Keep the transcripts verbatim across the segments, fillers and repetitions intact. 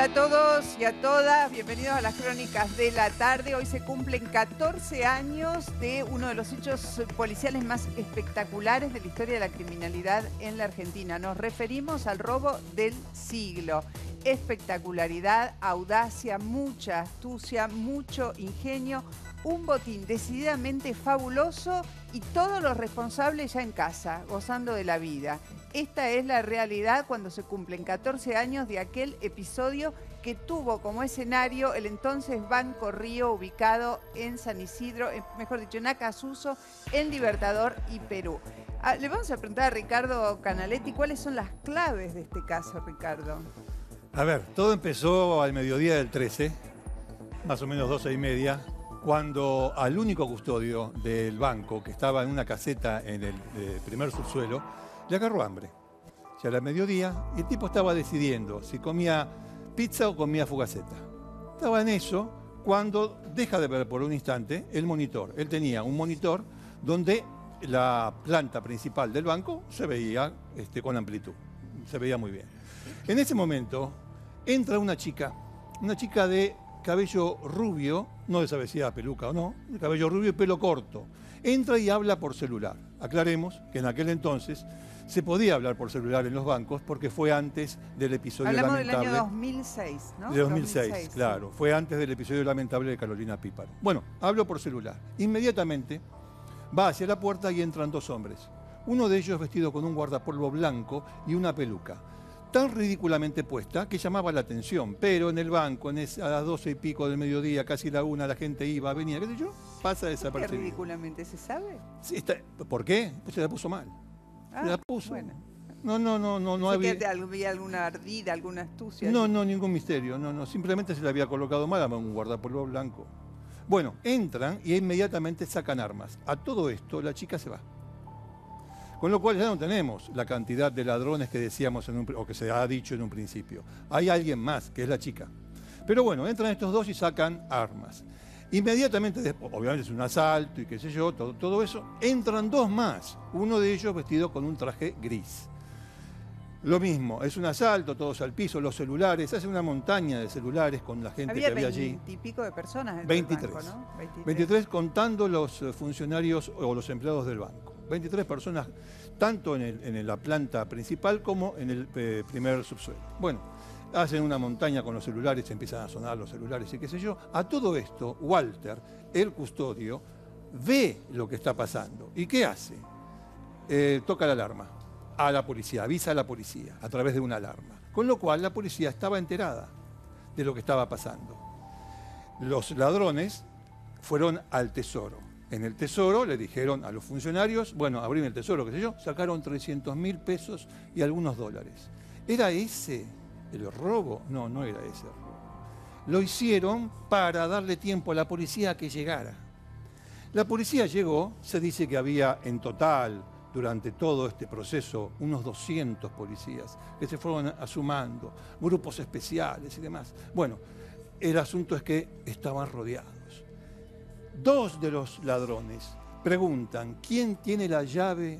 Hola a todos y a todas, bienvenidos a las Crónicas de la tarde. Hoy se cumplen catorce años de uno de los hechos policiales más espectaculares de la historia de la criminalidad en la Argentina. Nos referimos al robo del siglo. Espectacularidad, audacia, mucha astucia, mucho ingenio, un botín decididamente fabuloso y todos los responsables ya en casa, gozando de la vida. Esta es la realidad cuando se cumplen catorce años de aquel episodio que tuvo como escenario el entonces Banco Río, ubicado en San Isidro, mejor dicho, en Acassuso, en Libertador y Perú. Ah, le vamos a preguntar a Ricardo Canaletti cuáles son las claves de este caso, Ricardo. A ver, todo empezó al mediodía del trece, más o menos doce y media, cuando al único custodio del banco, que estaba en una caseta en el eh, primer subsuelo, le agarró hambre. Ya era mediodía y el tipo estaba decidiendo si comía pizza o comía fugaceta. Estaba en eso cuando deja de ver por un instante el monitor. Él tenía un monitor donde la planta principal del banco se veía este, con amplitud. Se veía muy bien. En ese momento entra una chica, una chica de cabello rubio, no se sabe si era peluca o no, de cabello rubio y pelo corto. Entra y habla por celular. Aclaremos que en aquel entonces se podía hablar por celular en los bancos porque fue antes del episodio lamentable. Hablamos del año dos mil seis, ¿no? De dos mil seis, claro. Fue antes del episodio lamentable de Carolina Píparo. Bueno, hablo por celular. Inmediatamente va hacia la puerta y entran dos hombres. Uno de ellos vestido con un guardapolvo blanco y una peluca tan ridículamente puesta que llamaba la atención, pero en el banco, en esa, a las doce y pico del mediodía, casi la una, la gente iba, venía, qué sé yo, pasa desapercibido. ¿Ridículamente se sabe? Sí, está, ¿por qué? Pues se la puso mal. Ah, se la puso. Bueno. No, no, no, no, no había... ¿Había alguna ardida, alguna astucia? No, no, ningún misterio, no, no, simplemente se le había colocado mal a un guardapolvo blanco. Bueno, entran y inmediatamente sacan armas. A todo esto la chica se va. Con lo cual ya no tenemos la cantidad de ladrones que decíamos en un, o que se ha dicho en un principio. Hay alguien más, que es la chica. Pero bueno, entran estos dos y sacan armas. Inmediatamente después, obviamente es un asalto y qué sé yo, todo, todo eso, entran dos más. Uno de ellos vestido con un traje gris. Lo mismo, es un asalto, todos al piso, los celulares, hace una montaña de celulares con la gente había que había allí. veinte y pico de personas en veintitrés, el banco, ¿no? veintitrés. veintitrés contando los funcionarios o los empleados del banco. veintitrés personas, tanto en, el, en la planta principal como en el eh, primer subsuelo. Bueno, hacen una montaña con los celulares, empiezan a sonar los celulares y qué sé yo. A todo esto, Walter, el custodio, ve lo que está pasando. ¿Y qué hace? Eh, toca la alarma a la policía, avisa a la policía a través de una alarma. Con lo cual, la policía estaba enterada de lo que estaba pasando. Los ladrones fueron al tesoro. En el tesoro le dijeron a los funcionarios, bueno, abrí el tesoro, qué sé yo, sacaron trescientos mil pesos y algunos dólares. ¿Era ese el robo? No, no era ese el robo. Lo hicieron para darle tiempo a la policía a que llegara. La policía llegó, se dice que había en total, durante todo este proceso, unos doscientos policías que se fueron sumando, grupos especiales y demás. Bueno, el asunto es que estaban rodeados. Dos de los ladrones preguntan quién tiene la llave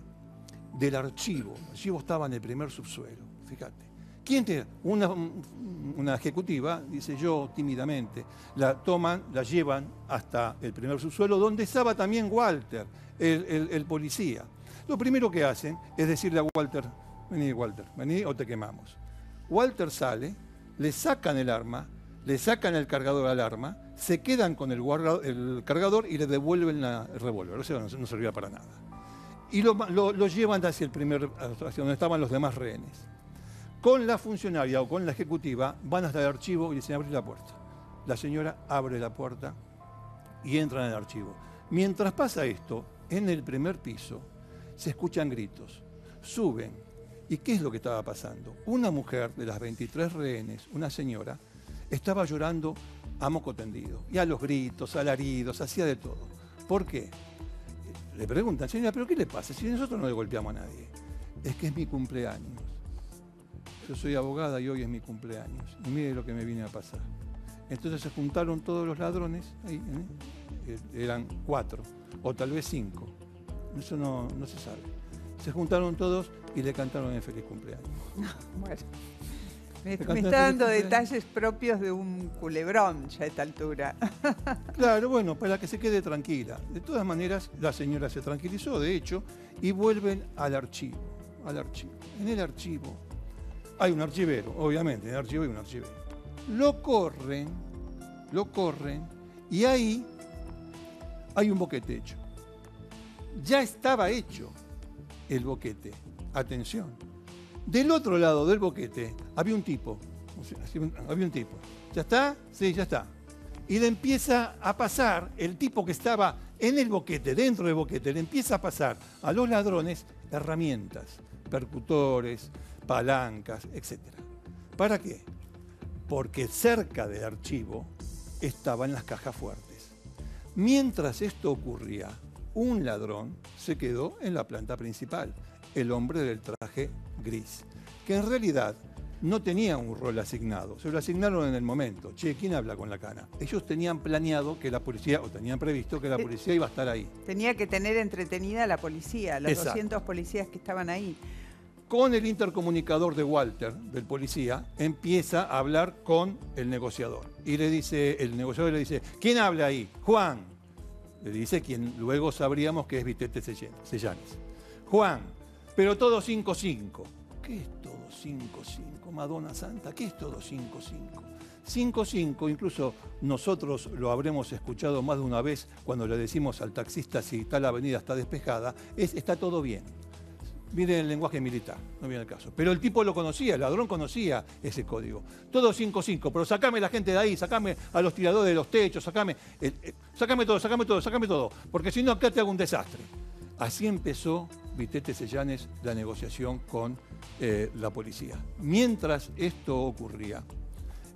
del archivo. El archivo estaba en el primer subsuelo, fíjate. ¿Quién tiene? Una, una ejecutiva, dice yo tímidamente, la toman, la llevan hasta el primer subsuelo, donde estaba también Walter, el, el, el policía. Lo primero que hacen es decirle a Walter, vení Walter, vení o te quemamos. Walter sale, le sacan el arma, le sacan el cargador al arma, se quedan con el, guarda, el cargador y le devuelven la, el revólver. O sea, no, no servía para nada. Y lo, lo, lo llevan hacia el primer, hacia donde estaban los demás rehenes. Con la funcionaria o con la ejecutiva van hasta el archivo y dicen abrir la puerta. La señora abre la puerta y entra en el archivo. Mientras pasa esto, en el primer piso se escuchan gritos. Suben. ¿Y qué es lo que estaba pasando? Una mujer de las veintitrés rehenes, una señora, estaba llorando a moco tendido, y a los gritos, alaridos, hacía de todo. ¿Por qué? Le preguntan, señora, ¿pero qué le pasa? Si nosotros no le golpeamos a nadie. Es que es mi cumpleaños. Yo soy abogada y hoy es mi cumpleaños. Y mire lo que me viene a pasar. Entonces se juntaron todos los ladrones, ahí, ¿eh? Eran cuatro, o tal vez cinco. Eso no, no se sabe. Se juntaron todos y le cantaron el feliz cumpleaños. No, bueno. Me, me está dando detalles propios de un culebrón ya a esta altura. Claro, bueno, para que se quede tranquila. De todas maneras, la señora se tranquilizó, de hecho, y vuelven al archivo. Al archivo. En el archivo hay un archivero, obviamente, en el archivo hay un archivero. Lo corren, lo corren, y ahí hay un boquete hecho. Ya estaba hecho el boquete. Atención. Del otro lado del boquete había un tipo. Había un tipo. ¿Ya está? Sí, ya está. Y le empieza a pasar, el tipo que estaba en el boquete, dentro del boquete, le empieza a pasar a los ladrones herramientas, percutores, palancas, etcétera. ¿Para qué? Porque cerca del archivo estaban las cajas fuertes. Mientras esto ocurría, un ladrón se quedó en la planta principal, el hombre del traje gris, que en realidad no tenía un rol asignado, se lo asignaron en el momento. Che, ¿quién habla con la cana? Ellos tenían planeado que la policía, o tenían previsto que la policía iba a estar ahí. Tenía que tener entretenida a la policía, los Exacto. doscientos policías que estaban ahí. Con el intercomunicador de Walter, del policía, empieza a hablar con el negociador. Y le dice, el negociador le dice, ¿quién habla ahí? Juan. Le dice quien luego sabríamos que es Vitete Sellanes. Juan, pero todo cinco cinco. ¿Qué es todo cinco cinco? Madonna Santa, ¿qué es todo cinco cinco? cinco cinco, incluso nosotros lo habremos escuchado más de una vez cuando le decimos al taxista si tal avenida está despejada, es está todo bien. Miren el lenguaje militar, no viene el caso. Pero el tipo lo conocía, el ladrón conocía ese código. Todo cinco cinco, pero sacame la gente de ahí, sacame a los tiradores de los techos, sacame, eh, eh, sacame todo, sacame todo, sacame todo, porque si no acá te hago un desastre. Así empezó Vitete Sellanes la negociación con eh, la policía. Mientras esto ocurría,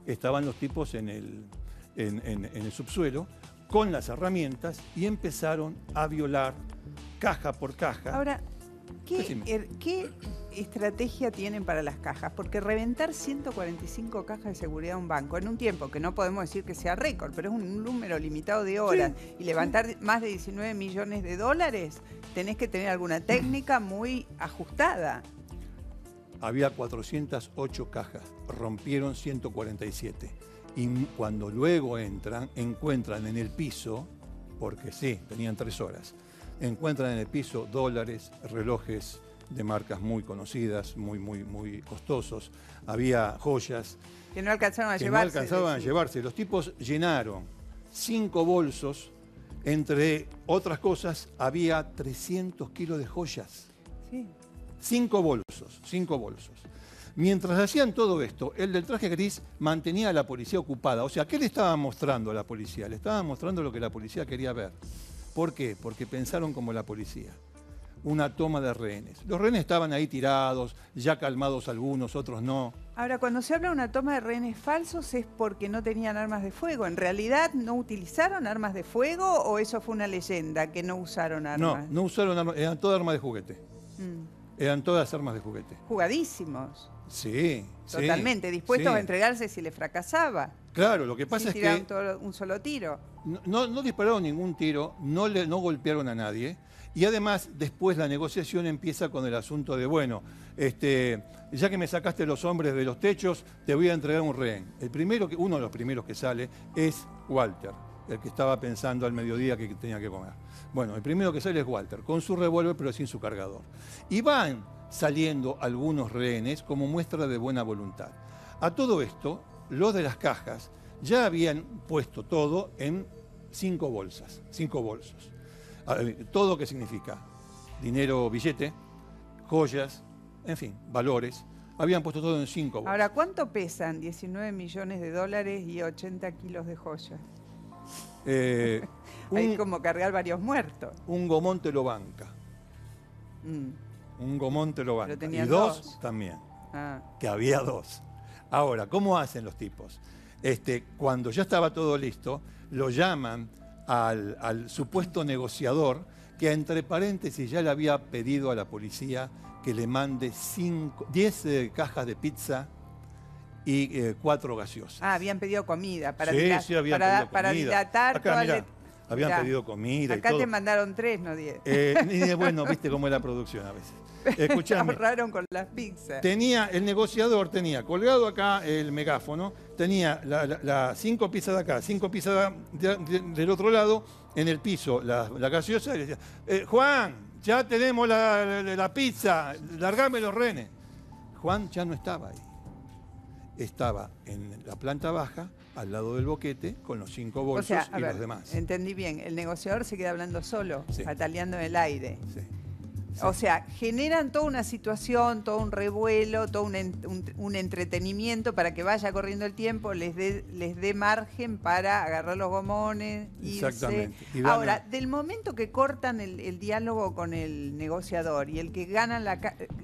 estaban los tipos en el, en, en, en el subsuelo con las herramientas y empezaron a violar caja por caja. Ahora, ¿Qué, ¿Qué estrategia tienen para las cajas? Porque reventar ciento cuarenta y cinco cajas de seguridad a un banco en un tiempo que no podemos decir que sea récord, pero es un número limitado de horas, sí, y levantar sí. más de diecinueve millones de dólares, tenés que tener alguna técnica muy ajustada. Había cuatrocientas ocho cajas, rompieron ciento cuarenta y siete. Y cuando luego entran, encuentran en el piso, porque sí, tenían tres horas, encuentran en el piso dólares, relojes de marcas muy conocidas, muy, muy, muy costosos. Había joyas que no alcanzaban a que llevarse. No alcanzaban a llevarse. Los tipos llenaron cinco bolsos. Entre otras cosas, había trescientos kilos de joyas. Sí. Cinco bolsos, cinco bolsos. Mientras hacían todo esto, el del traje gris mantenía a la policía ocupada. O sea, ¿qué le estaba mostrando a la policía? Le estaba mostrando lo que la policía quería ver. ¿Por qué? Porque pensaron como la policía. Una toma de rehenes. Los rehenes estaban ahí tirados, ya calmados algunos, otros no. Ahora, cuando se habla de una toma de rehenes falsos es porque no tenían armas de fuego. ¿En realidad no utilizaron armas de fuego o eso fue una leyenda, que no usaron armas? No, no usaron armas, eran todas armas de juguete. Mm. Eran todas armas de juguete. Jugadísimos. Sí. Totalmente, sí, dispuestos sí. a entregarse si les fracasaba. Claro, lo que pasa es que... tiraron todo, un solo tiro. No, no, no dispararon ningún tiro, no, le, no golpearon a nadie. Y además, después la negociación empieza con el asunto de, bueno, este, ya que me sacaste los hombres de los techos, te voy a entregar un rehén. El primero que, uno de los primeros que sale es Walter, el que estaba pensando al mediodía que tenía que comer. Bueno, el primero que sale es Walter, con su revólver pero sin su cargador. Y van saliendo algunos rehenes como muestra de buena voluntad. A todo esto, los de las cajas ya habían puesto todo en cinco bolsas, cinco bolsos. Todo que significa dinero, billete, joyas, en fin, valores. Habían puesto todo en cinco bolsas. Ahora, ¿cuánto pesan diecinueve millones de dólares y ochenta kilos de joyas? Eh, Hay como cargar varios muertos. Un gomón te lo banca. Mm. Un gomón te lo banca. Y dos, dos también. Ah. Que había dos. Ahora, ¿cómo hacen los tipos? Este, cuando ya estaba todo listo, lo llaman al, al supuesto negociador que, entre paréntesis, ya le había pedido a la policía que le mande diez eh, cajas de pizza y eh, cuatro gaseosas. Ah, habían pedido comida para, sí, dilatar, sí, habían para, pedido comida. para dilatar Acá, toda mirá, Habían ya. pedido comida Acá y todo. Acá te mandaron tres, no diez. Eh, bueno, viste cómo es la producción a veces. Escuchame. Ahorraron con las pizzas. Tenía, el negociador tenía colgado acá el megáfono, tenía la, la, la cinco pizzas de acá, cinco pizzas de, de, del otro lado, en el piso, la, la gaseosa, y decía, eh, Juan, ya tenemos la, la, la pizza, largame los renes. Juan ya no estaba ahí. Estaba en la planta baja, al lado del boquete, con los cinco bolsos o sea, y ver, los demás. Entendí bien, el negociador se queda hablando solo, sí. pataleando en el aire. Sí. Sí. O sea, generan toda una situación, todo un revuelo, todo un, un, un entretenimiento para que vaya corriendo el tiempo, les dé les dé margen para agarrar los gomones, irse. Exactamente. Y ahora, a... del momento que cortan el, el diálogo con el negociador y el que ganan la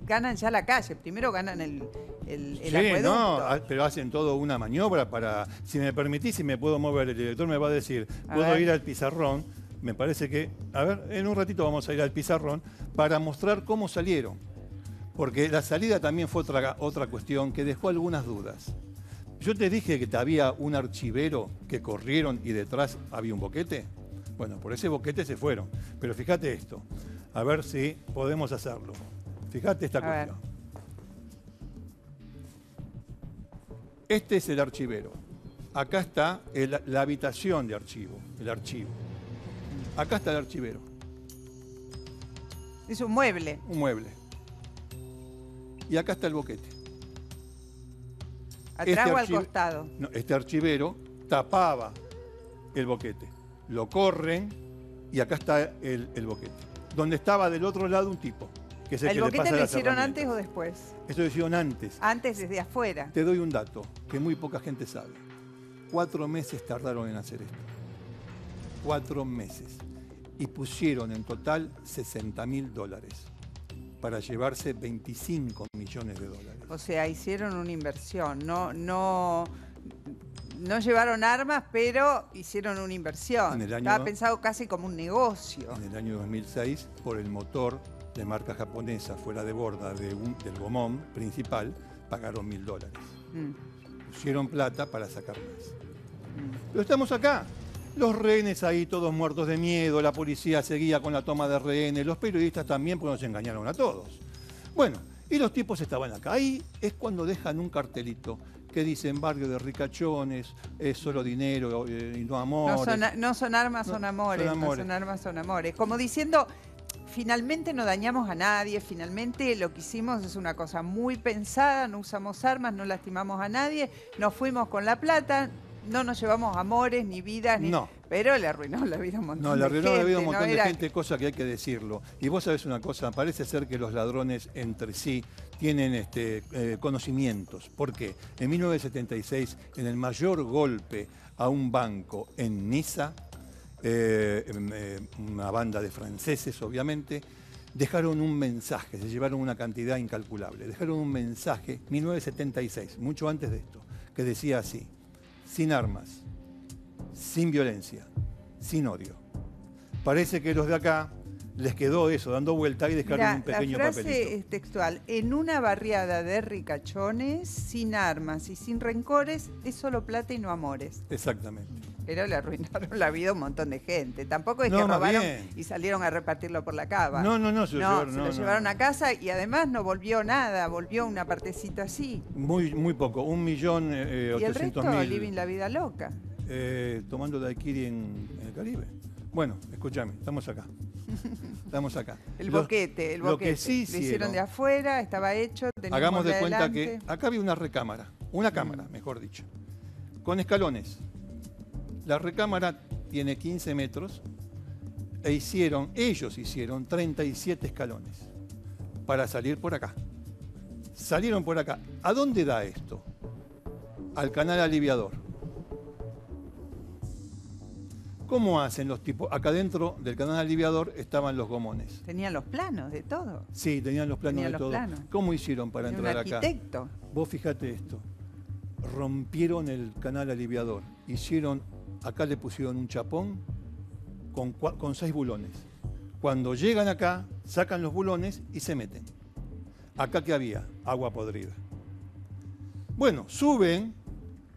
ganan ya la calle, primero ganan el, el, el sí, acueducto. No, pero hacen todo una maniobra para, si me permitís, si me puedo mover, el director me va a decir, a puedo ver. ir al pizarrón. Me parece que, a ver, en un ratito vamos a ir al pizarrón para mostrar cómo salieron. Porque la salida también fue otra, otra cuestión que dejó algunas dudas. Yo te dije que había un archivero que corrieron y detrás había un boquete. Bueno, por ese boquete se fueron. Pero fíjate esto, a ver si podemos hacerlo. Fíjate esta cuestión. Este es el archivero. Acá está el, la habitación de archivo, el archivo. Acá está el archivero. Es un mueble. Un mueble. Y acá está el boquete. Atrás o al costado. No, este archivero tapaba el boquete. Lo corren y acá está el, el boquete. Donde estaba del otro lado un tipo. Que es el, el que boquete le pasa lo hicieron antes o después. Eso lo hicieron antes. Antes desde afuera. Te doy un dato que muy poca gente sabe. Cuatro meses tardaron en hacer esto. Cuatro meses. Y pusieron en total sesenta mil dólares para llevarse veinticinco millones de dólares. O sea, hicieron una inversión. No, no, no llevaron armas, pero hicieron una inversión. Año, Estaba pensado casi como un negocio. En el año dos mil seis, por el motor de marca japonesa fuera de borda de un, del gomón principal, pagaron mil dólares. Mm. Pusieron plata para sacar más. Mm. Pero estamos acá. Los rehenes ahí, todos muertos de miedo, la policía seguía con la toma de rehenes, los periodistas también, porque nos engañaron a todos. Bueno, y los tipos estaban acá. Ahí es cuando dejan un cartelito que dice, en barrio de ricachones, es solo dinero eh, y no amores. No son, no son armas, no, son amores. Son amores. No son armas, son amores. Como diciendo, finalmente no dañamos a nadie, finalmente lo que hicimos es una cosa muy pensada, no usamos armas, no lastimamos a nadie, nos fuimos con la plata... No nos llevamos amores, ni vidas, ni... No. Pero le arruinó la vida a un montón de gente. No, le arruinó la vida a un montón de gente, cosa que hay que decirlo. Y vos sabés una cosa, parece ser que los ladrones entre sí tienen este, eh, conocimientos. ¿Por qué? En mil novecientos setenta y seis, en el mayor golpe a un banco en Niza, eh, eh, una banda de franceses, obviamente, dejaron un mensaje, se llevaron una cantidad incalculable. Dejaron un mensaje, mil novecientos setenta y seis, mucho antes de esto, que decía así. Sin armas, sin violencia, sin odio. Parece que los de acá les quedó eso, dando vuelta y dejaron Mirá, un pequeño papelito. La frase papelito. es textual. En una barriada de ricachones, sin armas y sin rencores, es solo plata y no amores. Exactamente. Pero le arruinaron la vida a un montón de gente. Tampoco es no, que robaron y salieron a repartirlo por la cava. No, no, no. Se lo, no, llevaron, se no, lo no, llevaron no. a casa y además no volvió nada. Volvió una partecita así. Muy, muy poco. Un millón eh, ochocientos mil. Y el resto, living la vida loca. Eh, tomando daiquiri en, en el Caribe. Bueno, escúchame, estamos acá. Estamos acá. El boquete, el boquete. Lo que sí hicieron, lo hicieron de afuera, estaba hecho. Hagamos de cuenta adelante. que acá había una recámara. Una cámara, mm. mejor dicho. Con escalones. La recámara tiene quince metros e hicieron, ellos hicieron treinta y siete escalones para salir por acá. Salieron por acá. ¿A dónde da esto? Al canal aliviador. ¿Cómo hacen los tipos? Acá dentro del canal aliviador estaban los gomones. ¿Tenían los planos de todo? Sí, tenían los planos tenían de los todo. Planos. ¿Cómo hicieron para Tenía entrar un arquitecto. acá? Vos fíjate esto. Rompieron el canal aliviador. Hicieron... Acá le pusieron un chapón con, con seis bulones. Cuando llegan acá, sacan los bulones y se meten. Acá que había agua podrida. Bueno, suben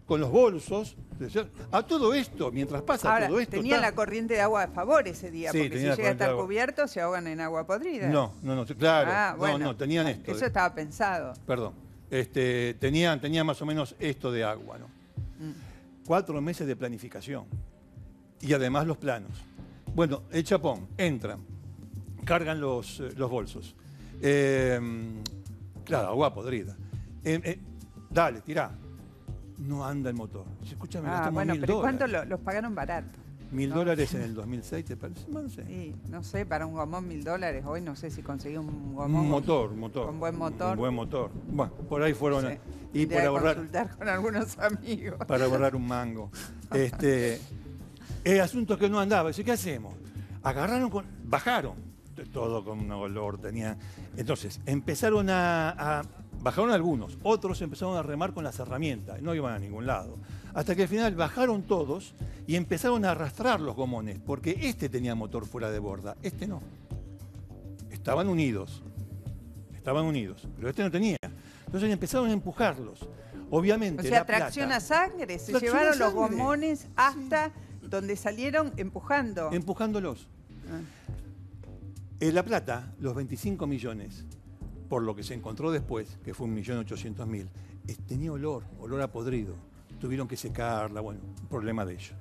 con los bolsos, expresión. A todo esto, mientras pasa ahora, todo esto... tenía está... la corriente de agua a favor ese día, sí, porque si llega a estar cubierto se ahogan en agua podrida. No, no, no, claro. Ah, bueno, no, no, tenían esto. Eso estaba pensado. Perdón. Este, tenían, tenían más o menos esto de agua, ¿no? Mm. Cuatro meses de planificación. Y además los planos. Bueno, el chapón, entran, cargan los, los bolsos. Eh, claro, agua podrida. Eh, eh, dale, tirá. No anda el motor. Escúchame, ah, gastamos bueno, mil pero dólares. ¿Cuánto lo, los pagaron barato? Mil ¿no? dólares en el dos mil seis, ¿te parece? No sé. Sí, no sé, para un gomón mil dólares. Hoy no sé si conseguí un gomón. Un motor, motor. Con buen motor. Un buen motor. Bueno, por ahí fueron. No sé. A, y para ahorrar. Consultar con algunos amigos. Para ahorrar un mango. Este, el asunto que no andaba. Dice, ¿qué hacemos? Agarraron, con, bajaron. Todo con un olor tenía. Entonces, empezaron a... a bajaron algunos, otros empezaron a remar con las herramientas, no iban a ningún lado. Hasta que al final bajaron todos y empezaron a arrastrar los gomones, porque este tenía motor fuera de borda, este no. Estaban unidos, estaban unidos, pero este no tenía. Entonces empezaron a empujarlos, obviamente. O sea, la tracción plata, a sangre, se llevaron sangre. Los gomones hasta sí. Donde salieron empujando. Empujándolos. Ah. En la plata, los veinticinco millones... por lo que se encontró después, que fue un millón ochocientos mil, tenía olor, olor a podrido. Tuvieron que secarla, bueno, problema de ellos.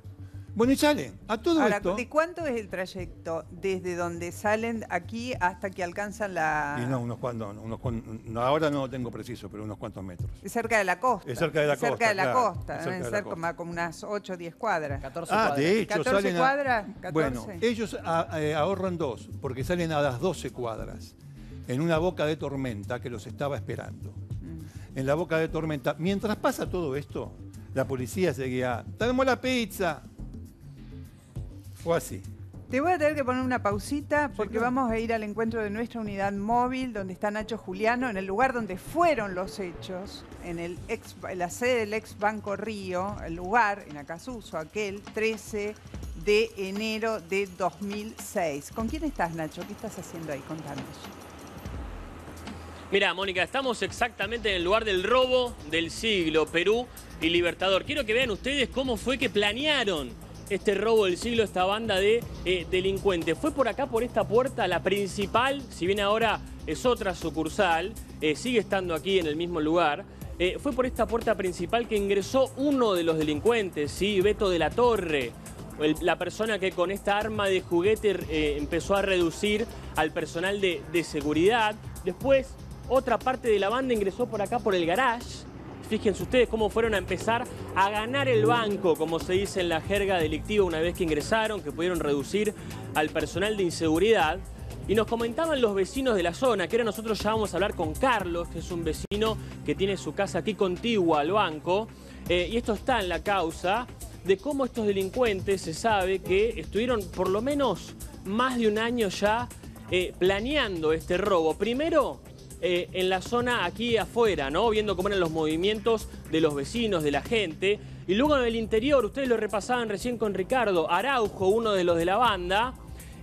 Bueno, y salen a todo ahora, esto... ¿de cuánto es el trayecto desde donde salen aquí hasta que alcanzan la...? Y no, unos cuantos, unos, no, ahora no lo tengo preciso, pero unos cuantos metros. Es cerca de la costa. Es cerca de la cerca costa, de la claro. costa. Cerca deben de la ser costa. Como, como unas ocho o diez cuadras. catorce ah, cuadras. De hecho, catorce salen a... cuadras, catorce. Bueno, ellos a, eh, ahorran dos, porque salen a las doce cuadras. En una boca de tormenta que los estaba esperando. Mm. En la boca de tormenta. Mientras pasa todo esto, la policía seguía, ¡tenemos la pizza! Fue así. Te voy a tener que poner una pausita porque sí, claro. Vamos a ir al encuentro de nuestra unidad móvil donde está Nacho Juliano, en el lugar donde fueron los hechos, en, el ex, en la sede del ex Banco Río, el lugar, en Acassuso, aquel trece de enero de dos mil seis. ¿Con quién estás, Nacho? ¿Qué estás haciendo ahí? Contanos. Mirá, Mónica, estamos exactamente en el lugar del robo del siglo, Perú y Libertador. Quiero que vean ustedes cómo fue que planearon este robo del siglo, esta banda de eh, delincuentes. Fue por acá, por esta puerta, la principal, si bien ahora es otra sucursal, eh, sigue estando aquí en el mismo lugar. Eh, fue por esta puerta principal que ingresó uno de los delincuentes, ¿sí? Beto de la Torre. La persona que con esta arma de juguete eh, empezó a reducir al personal de, de seguridad. Después, otra parte de la banda ingresó por acá, por el garage. Fíjense ustedes cómo fueron a empezar a ganar el banco, como se dice en la jerga delictiva, una vez que ingresaron, que pudieron reducir al personal de inseguridad. Y nos comentaban los vecinos de la zona, que ahora nosotros ya vamos a hablar con Carlos, que es un vecino que tiene su casa aquí contigua al banco. Eh, y esto está en la causa de cómo estos delincuentes se sabe que estuvieron por lo menos más de un año ya eh, planeando este robo. Primero... Eh, en la zona aquí afuera, ¿no? Viendo cómo eran los movimientos de los vecinos, de la gente. Y luego en el interior, ustedes lo repasaban recién con Ricardo, Araujo, uno de los de la banda,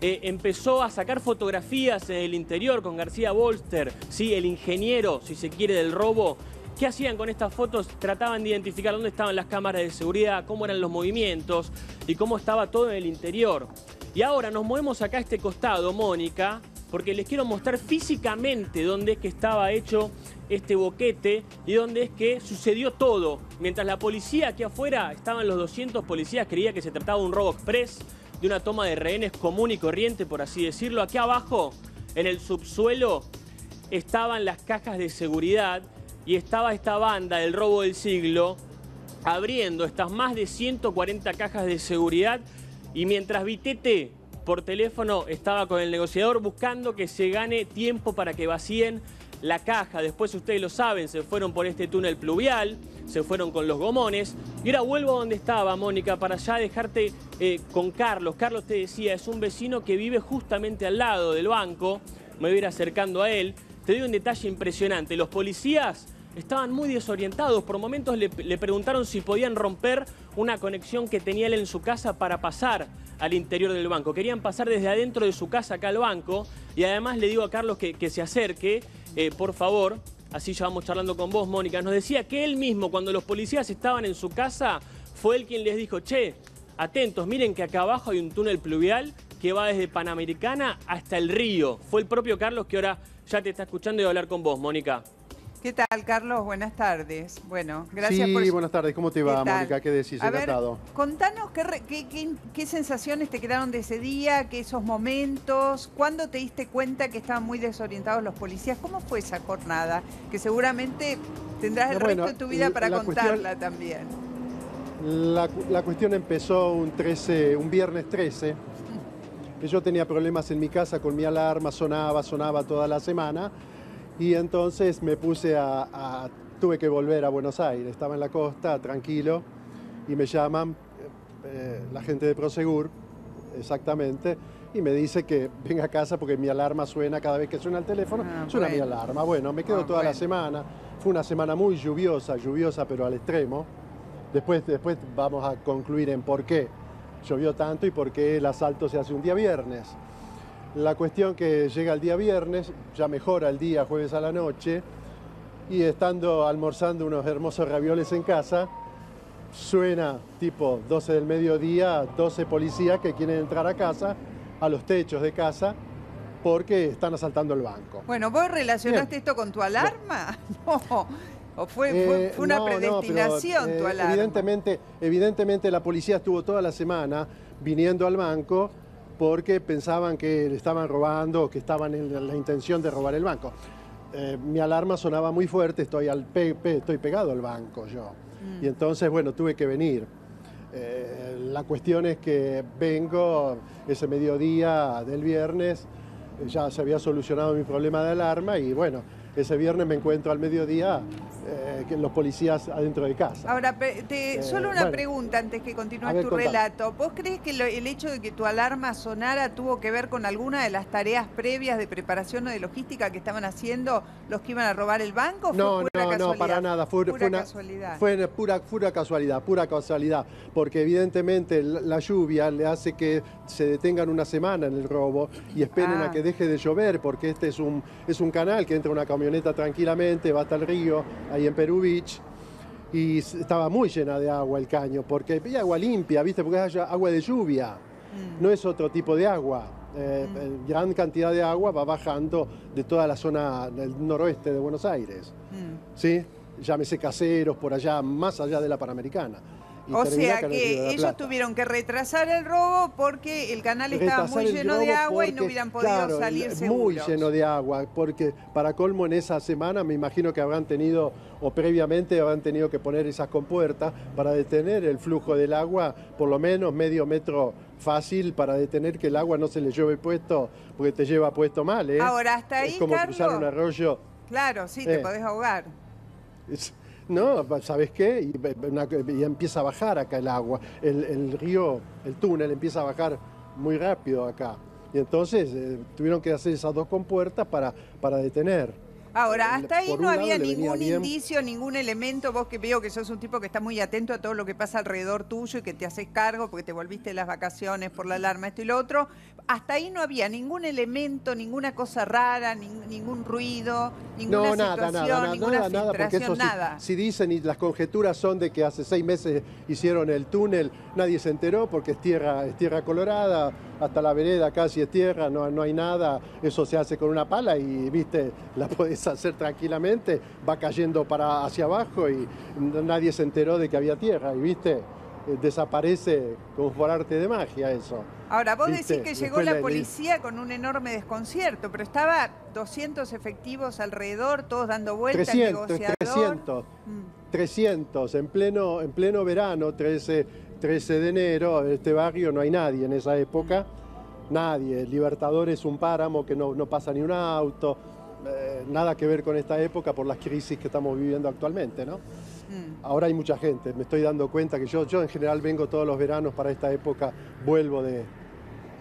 eh, empezó a sacar fotografías en el interior con García Bolster, ¿sí? El ingeniero, si se quiere, del robo. ¿Qué hacían con estas fotos? Trataban de identificar dónde estaban las cámaras de seguridad, cómo eran los movimientos y cómo estaba todo en el interior. Y ahora nos movemos acá a este costado, Mónica, porque les quiero mostrar físicamente dónde es que estaba hecho este boquete y dónde es que sucedió todo. Mientras la policía aquí afuera, estaban los doscientos policías, creía que se trataba de un robo express, de una toma de rehenes común y corriente, por así decirlo. Aquí abajo, en el subsuelo, estaban las cajas de seguridad y estaba esta banda del robo del siglo abriendo estas más de ciento cuarenta cajas de seguridad. Y mientras Vitete... por teléfono estaba con el negociador buscando que se gane tiempo para que vacíen la caja. Después, ustedes lo saben, se fueron por este túnel pluvial, se fueron con los gomones. Y ahora vuelvo a donde estaba, Mónica, para ya dejarte eh, con Carlos. Carlos, te decía, es un vecino que vive justamente al lado del banco. Me voy a ir acercando a él. Te doy un detalle impresionante. Los policías estaban muy desorientados. Por momentos le, le preguntaron si podían romper una conexión que tenía él en su casa para pasar al interior del banco. Querían pasar desde adentro de su casa acá al banco. Y además le digo a Carlos que, que se acerque, eh, por favor. Así ya vamos charlando con vos, Mónica. Nos decía que él mismo, cuando los policías estaban en su casa, fue él quien les dijo, che, atentos, miren que acá abajo hay un túnel pluvial que va desde Panamericana hasta el río. Fue el propio Carlos que ahora ya te está escuchando y va a hablar con vos, Mónica. ¿Qué tal, Carlos? Buenas tardes. Bueno, gracias sí, por... Sí, buenas tardes. ¿Cómo te va, ¿Qué Mónica? ¿Qué decís? A Encantado. Ver, contanos qué, re... qué, qué, qué sensaciones te quedaron de ese día, qué esos momentos, cuándo te diste cuenta que estaban muy desorientados los policías. ¿Cómo fue esa jornada? Que seguramente tendrás el no, bueno, resto de tu vida para contarla cuestión... también. La, la cuestión empezó un, trece, un viernes trece. Yo tenía problemas en mi casa con mi alarma, sonaba, sonaba toda la semana. Y entonces me puse a, a... tuve que volver a Buenos Aires, estaba en la costa, tranquilo, y me llaman eh, la gente de Prosegur, exactamente, y me dice que venga a casa porque mi alarma suena cada vez que suena el teléfono, ah, suena bueno. mi alarma. Bueno, me quedo ah, toda bueno. la semana, fue una semana muy lluviosa, lluviosa pero al extremo. Después, después vamos a concluir en por qué llovió tanto y por qué el asalto se hace un día viernes. La cuestión que llega el día viernes, ya mejora el día jueves a la noche, y estando almorzando unos hermosos ravioles en casa, suena tipo doce del mediodía, doce policías que quieren entrar a casa, a los techos de casa, porque están asaltando el banco. Bueno, ¿vos relacionaste Bien. esto con tu alarma? No. no. ¿O fue, fue, fue una eh, no, predestinación no, pero, eh, tu alarma? Evidentemente, evidentemente la policía estuvo toda la semana viniendo al banco porque pensaban que le estaban robando o que estaban en la intención de robar el banco. Eh, mi alarma sonaba muy fuerte, estoy, al pe pe estoy pegado al banco yo. Mm. Y entonces, bueno, tuve que venir. Eh, la cuestión es que vengo ese mediodía del viernes, ya se había solucionado mi problema de alarma y bueno, ese viernes me encuentro al mediodía eh, que los policías adentro de casa. Ahora, te, solo eh, una bueno, pregunta antes que continúes tu contame. relato. ¿Vos crees que lo, el hecho de que tu alarma sonara tuvo que ver con alguna de las tareas previas de preparación o de logística que estaban haciendo los que iban a robar el banco? ¿O fue no, pura no, casualidad? no, para nada. Fue, pura fue una casualidad. Fue pura, pura casualidad, pura casualidad. Porque evidentemente la, la lluvia le hace que se detengan una semana en el robo y esperen ah. a que deje de llover, porque este es un, es un canal que entra una camioneta tranquilamente, va hasta el río, ahí en Perú Beach, y estaba muy llena de agua el caño, porque hay agua limpia, ¿viste? Porque es agua de lluvia, mm. no es otro tipo de agua. Eh, mm. Gran cantidad de agua va bajando de toda la zona del noroeste de Buenos Aires, mm. ¿sí? Llámese Caseros, por allá, más allá de la Panamericana. O sea que ellos tuvieron que retrasar el robo porque el canal estaba muy lleno de agua y no hubieran podido salir seguros. Muy lleno de agua, porque para colmo en esa semana me imagino que habrán tenido, o previamente habrán tenido que poner esas compuertas para detener el flujo del agua, por lo menos medio metro fácil para detener que el agua no se le lleve puesto, porque te lleva puesto mal, ¿eh? Ahora, hasta ahí, Carlos. Es como cruzar un arroyo. Claro, sí, te podés ahogar. No, ¿sabes qué? Y, y empieza a bajar acá el agua, el, el río, el túnel empieza a bajar muy rápido acá. Y entonces eh, tuvieron que hacer esas dos compuertas para, para detener. Ahora, hasta ahí no había ningún indicio, ningún elemento. Vos que veo que sos un tipo que está muy atento a todo lo que pasa alrededor tuyo y que te haces cargo porque te volviste de las vacaciones por la alarma, esto y lo otro. Hasta ahí no había ningún elemento, ninguna cosa rara, ni, ningún ruido, ninguna no, nada, situación, nada, nada, ninguna nada, nada, porque eso nada. Si, si dicen y las conjeturas son de que hace seis meses hicieron el túnel, nadie se enteró porque es tierra, es tierra colorada, hasta la vereda casi es tierra, no, no hay nada, eso se hace con una pala y, viste, la podés hacer tranquilamente, va cayendo para hacia abajo y nadie se enteró de que había tierra y, viste, desaparece como por arte de magia eso. Ahora, vos ¿viste? decís que llegó la policía con un enorme desconcierto, pero estaba doscientos efectivos alrededor, todos dando vueltas, negociador. trescientos, trescientos, en pleno, en pleno verano, trece de enero, en este barrio no hay nadie en esa época, nadie. Libertador es un páramo que no, no pasa ni un auto, eh, nada que ver con esta época por las crisis que estamos viviendo actualmente, ¿no? Ahora hay mucha gente, me estoy dando cuenta que yo, yo en general vengo todos los veranos para esta época, vuelvo de,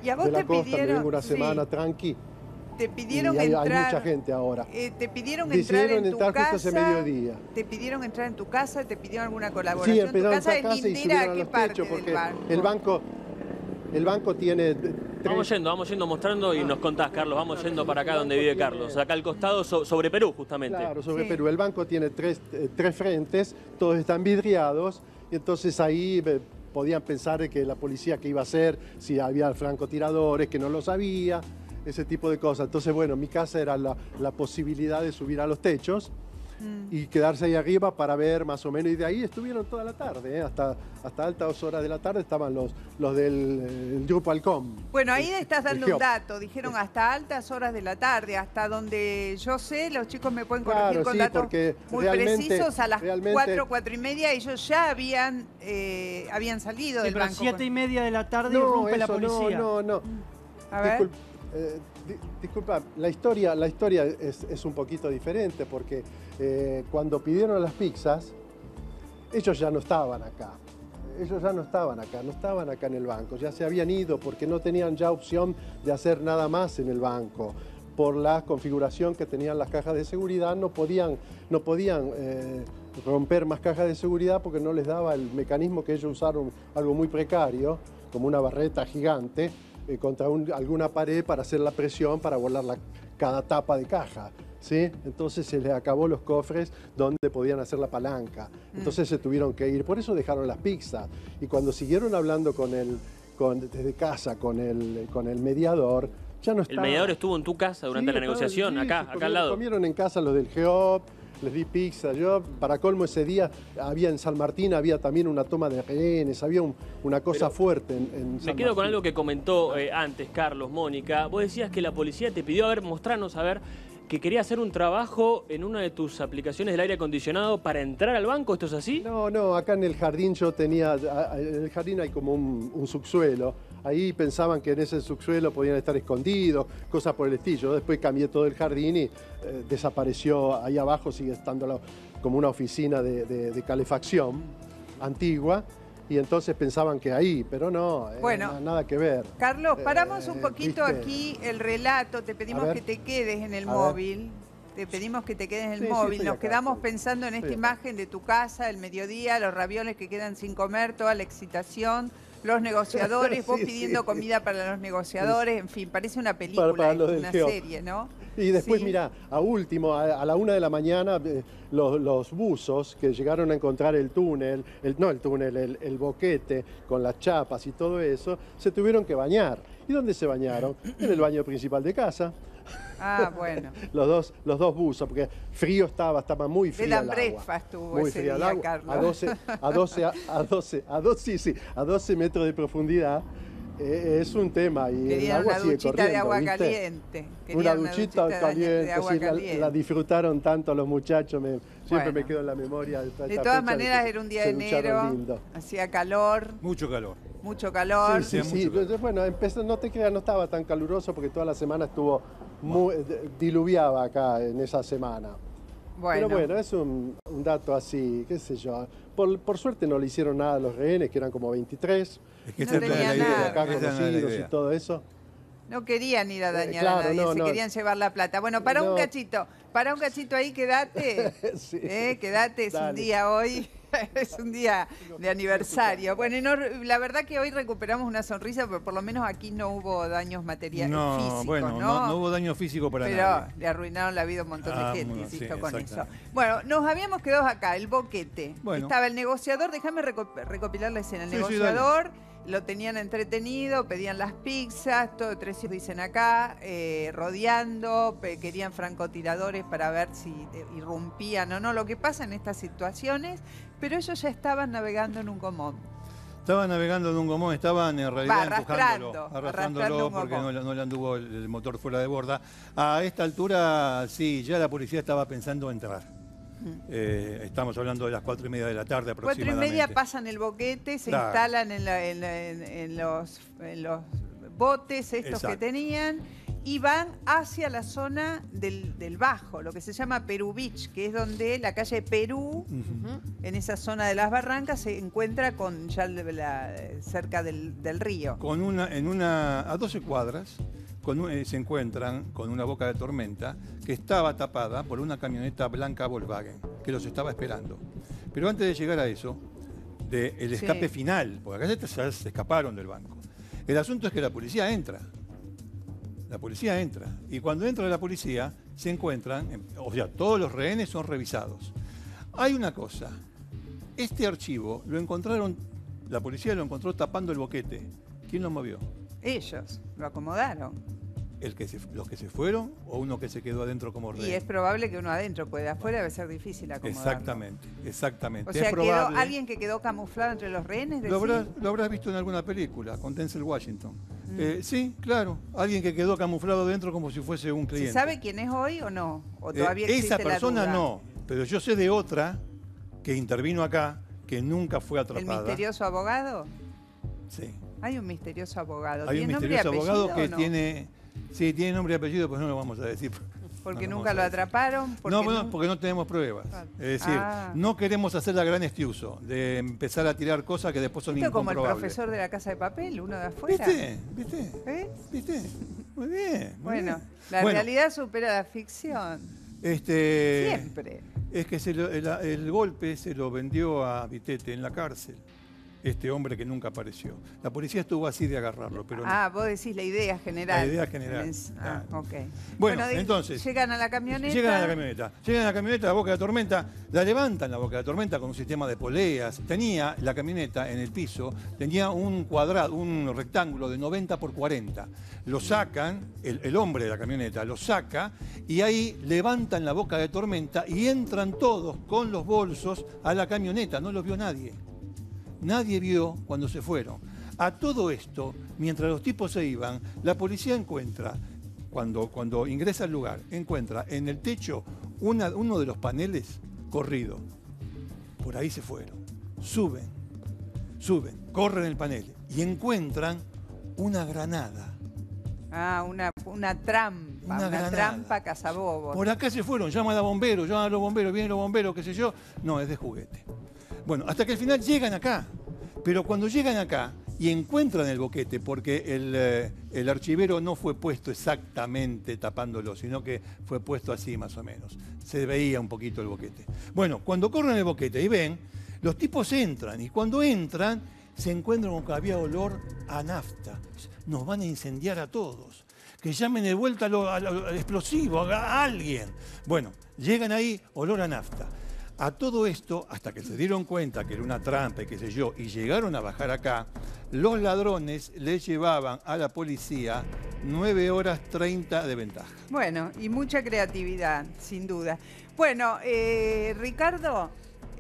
¿Y a vos de la te costa, pidieron, me vengo una semana sí, tranqui. Te pidieron y hay, entrar, hay mucha gente ahora. Eh, te pidieron entrar en entrar tu casa, ese mediodía. Te pidieron entrar en tu casa, te pidieron alguna colaboración. Sí, empezaron en tu casa, en casa y subieron a los techos porque banco? el banco, el banco tiene... Tres... Vamos yendo, vamos yendo mostrando y ah, nos contás, Carlos, vamos yendo para acá donde vive Carlos, acá al costado so, sobre Perú justamente. Claro, sobre sí. Perú. El banco tiene tres, tres frentes, todos están vidriados Y entonces ahí podían pensar que la policía qué iba a hacer, si había francotiradores, que no lo sabía, ese tipo de cosas. Entonces, bueno, mi casa era la, la posibilidad de subir a los techos mm. y quedarse ahí arriba para ver más o menos. Y de ahí estuvieron toda la tarde, ¿eh? hasta, hasta altas horas de la tarde estaban los, los del grupo Halcón. Bueno, ahí el, estás dando un dato, dijeron hasta altas horas de la tarde, hasta donde yo sé, los chicos me pueden corregir claro, con sí, datos muy precisos, a las cuatro, cuatro y media ellos ya habían, eh, habían salido sí, del banco. A las siete y media de la tarde no, irrumpe eso, la policía. No, no, no. A ver. Eh, di, disculpa, la historia, la historia es, es un poquito diferente porque eh, cuando pidieron las pizzas, ellos ya no estaban acá. Ellos ya no estaban acá, no estaban acá en el banco. Ya se habían ido porque no tenían ya opción de hacer nada más en el banco. Por la configuración que tenían las cajas de seguridad, no podían, no podían eh, romper más cajas de seguridad porque no les daba el mecanismo que ellos usaron, algo muy precario, como una barreta gigante, contra un, alguna pared para hacer la presión, para volar la, cada tapa de caja, ¿sí? Entonces se les acabó los cofres donde podían hacer la palanca. Entonces mm. se tuvieron que ir, por eso dejaron las pizzas. Y cuando siguieron hablando con el, con, desde casa con el, con el mediador, ya no estaba. ¿El mediador estuvo en tu casa durante sí, la negociación? Sí, acá, comieron, acá al lado. Comieron en casa los del G E O P, les di pizza. Yo, para colmo, ese día había en San Martín, había también una toma de rehenes, había un, una cosa Pero fuerte en, en San Martín. Me quedo con algo que comentó eh, antes, Carlos, Mónica. Vos decías que la policía te pidió, a ver, mostrarnos, a ver, que quería hacer un trabajo en una de tus aplicaciones del aire acondicionado para entrar al banco, ¿esto es así? No, no, acá en el jardín yo tenía, en el jardín hay como un, un subsuelo. Ahí pensaban que en ese subsuelo podían estar escondidos, cosas por el estilo. Después cambié todo el jardín y eh, desapareció. Ahí abajo sigue estando la, como una oficina de, de, de calefacción antigua. Y entonces pensaban que ahí, pero no, bueno, eh, nada que ver. Carlos, paramos eh, un poquito ¿viste? Aquí el relato. Te pedimos que te quedes en el móvil. Te pedimos que te quedes en el sí, móvil. Sí, Nos acá, quedamos estoy. pensando en esta estoy imagen acá. de tu casa, el mediodía, los ravioles que quedan sin comer, toda la excitación. Los negociadores, vos sí, pidiendo sí. comida para los negociadores, en fin, parece una película, para, para es una G E O P. Serie, ¿no? Y después, sí. mirá, a último, a, a la una de la mañana, eh, los, los buzos que llegaron a encontrar el túnel, el, no el túnel, el, el boquete con las chapas y todo eso, se tuvieron que bañar. ¿Y dónde se bañaron? En el baño principal de casa. Ah, bueno. los, dos, los dos buzos, porque frío estaba, estaba muy frío el agua. El hambrefas estuvo ese día, agua, Carlos. A doce, a doce, a doce, a doce, a doce metros de profundidad eh, es un tema. Y querían el agua sigue corriendo, agua ¿viste? Caliente. Una duchita, una duchita caliente, de agua sí, caliente. La, la disfrutaron tanto los muchachos, me, siempre bueno. me quedó en la memoria. Esta, de esta todas maneras de, era un día de enero, hacía calor. Mucho calor. Mucho calor. Sí, sí, sí. Calor. Bueno, empezó, no te creas, no estaba tan caluroso porque toda la semana estuvo, muy, diluviaba acá en esa semana. Bueno. Pero bueno, es un, un dato así, qué sé yo. Por, por suerte no le hicieron nada a los rehenes, que eran como veintitrés. Es que no tenía nada. Acá conocidos y todo eso. No querían ir a dañar eh, claro, a nadie, no, se no. querían llevar la plata. Bueno, para no. un cachito, para un cachito ahí, quédate. sí. eh, quédate, es Dale. un día hoy. Es un día de aniversario. Bueno, y no, la verdad que hoy recuperamos una sonrisa, pero por lo menos aquí no hubo daños materiales no, físicos, bueno, ¿no? No, no hubo daño físico para pero nadie. Pero le arruinaron la vida a un montón ah, de gente, bueno, insisto, sí, con eso. Bueno, nos habíamos quedado acá, el boquete. Bueno. Estaba el negociador, déjame recopilar la escena. El sí, negociador... Sí, lo tenían entretenido, pedían las pizzas, todo tres dicen acá, eh, rodeando, querían francotiradores para ver si eh, irrumpían o no, lo que pasa en estas situaciones, pero ellos ya estaban navegando en un gomón. Estaban navegando en un gomón, estaban en realidad Va, arrastrando, empujándolo, arrastrándolo arrastrando porque no, no le anduvo el, el motor fuera de borda. A esta altura, sí, ya la policía estaba pensando entrar. Eh, estamos hablando de las cuatro y media de la tarde aproximadamente. Cuatro y media pasan el boquete, se claro. instalan en, la, en, la, en, en, los, en los botes estos Exacto. que tenían y van hacia la zona del, del Bajo, lo que se llama Perú Beach, que es donde la calle Perú, uh-huh. en esa zona de las barrancas, se encuentra con ya la, cerca del, del río. Con una, en una, a doce cuadras. Con, eh, se encuentran con una boca de tormenta que estaba tapada por una camioneta blanca Volkswagen que los estaba esperando. Pero antes de llegar a eso, de el escape sí. final, porque acá ya se escaparon del banco. El asunto es que la policía entra. La policía entra. Y cuando entra la policía, se encuentran, o sea, todos los rehenes son revisados. Hay una cosa, Este archivo lo encontraron, la policía lo encontró tapando el boquete. ¿Quién lo movió? Ellos, lo acomodaron. El que se, ¿Los que se fueron o uno que se quedó adentro como rey? Y es probable que uno adentro, porque de afuera debe ser difícil acomodarlo. Exactamente, exactamente. O sea, es probable. Quedó alguien que quedó camuflado entre los rehenes. Lo habrás, lo habrás visto en alguna película, con Denzel Washington. Mm. Eh, sí, claro, alguien que quedó camuflado adentro como si fuese un cliente. ¿Se sabe quién es hoy o no? ¿O todavía eh, esa persona la duda? No, pero yo sé de otra que intervino acá, que nunca fue atrapada. ¿El misterioso abogado? Sí. Hay un misterioso abogado. Hay un misterioso abogado que no? tiene... Sí, tiene nombre y apellido, pues no lo vamos a decir. Porque no nunca lo atraparon. Porque no, bueno, no, porque no tenemos pruebas. Es decir, ah. no queremos hacer la gran Estiuso de empezar a tirar cosas que después son incomprobables. Como el profesor de La Casa de Papel, uno de afuera. ¿Viste? ¿Viste? ¿Eh? ¿Viste? Muy bien. Muy bueno, bien. la bueno, realidad supera la ficción. Este, Siempre. Es que se lo, el, el golpe se lo vendió a Vitete en la cárcel. Este hombre que nunca apareció. La policía estuvo así de agarrarlo, pero Ah, no. vos decís la idea general. La idea general. Ah, ah. ok. Bueno, bueno de, entonces... Llegan a la camioneta. Llegan a la camioneta. Llegan a la camioneta, a la boca de la tormenta, la levantan la boca de la tormenta con un sistema de poleas. Tenía la camioneta en el piso, tenía un cuadrado, un rectángulo de noventa por cuarenta. Lo sacan, el, el hombre de la camioneta lo saca, y ahí levantan la boca de tormenta y entran todos con los bolsos a la camioneta. No los vio nadie. Nadie vio cuando se fueron. A todo esto, mientras los tipos se iban, la policía encuentra, cuando, cuando ingresa al lugar, encuentra en el techo una, uno de los paneles corrido. Por ahí se fueron. Suben, suben, corren el panel y encuentran una granada. Ah, una, una trampa. Una, una trampa cazabobos. Por acá se fueron, llaman a bomberos, llaman a los bomberos, vienen los bomberos, qué sé yo. No, es de juguete. Bueno, hasta que al final llegan acá, pero cuando llegan acá y encuentran el boquete, porque el, eh, el archivero no fue puesto exactamente tapándolo, sino que fue puesto así más o menos, se veía un poquito el boquete. Bueno, cuando corren el boquete y ven, los tipos entran y cuando entran se encuentran con que había olor a nafta, nos van a incendiar a todos, que llamen de vuelta lo, a lo, al explosivo, a, a alguien. Bueno, llegan ahí, olor a nafta. A todo esto, hasta que se dieron cuenta que era una trampa y qué sé yo, y llegaron a bajar acá, los ladrones les llevaban a la policía nueve horas treinta de ventaja. Bueno, y mucha creatividad, sin duda. Bueno, eh, Ricardo,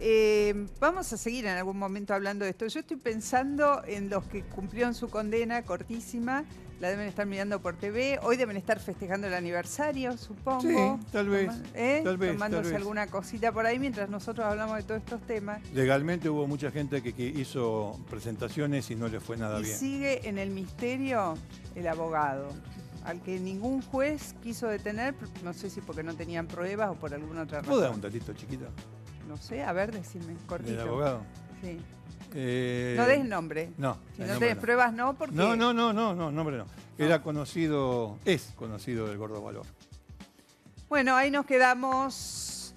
eh, vamos a seguir en algún momento hablando de esto. Yo estoy pensando en los que cumplieron su condena cortísima, la deben estar mirando por T V, hoy deben estar festejando el aniversario, supongo. Sí, tal vez, ¿eh? tal vez tomándose tal alguna vez. cosita por ahí mientras nosotros hablamos de todos estos temas. Legalmente hubo mucha gente que, que hizo presentaciones y no le fue nada y bien. Sigue en el misterio el abogado, al que ningún juez quiso detener, no sé si porque no tenían pruebas o por alguna otra razón. ¿Puedo dar un datito chiquito? No sé, a ver, decime, cortito. ¿El abogado? Sí. Eh, no des nombre. No. Si no tenés pruebas, no, porque... No, no, no, no, no, nombre no. Era conocido, es conocido del Gordo Valor. Bueno, ahí nos quedamos.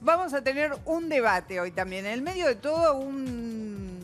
Vamos a tener un debate hoy también. En el medio de todo, un...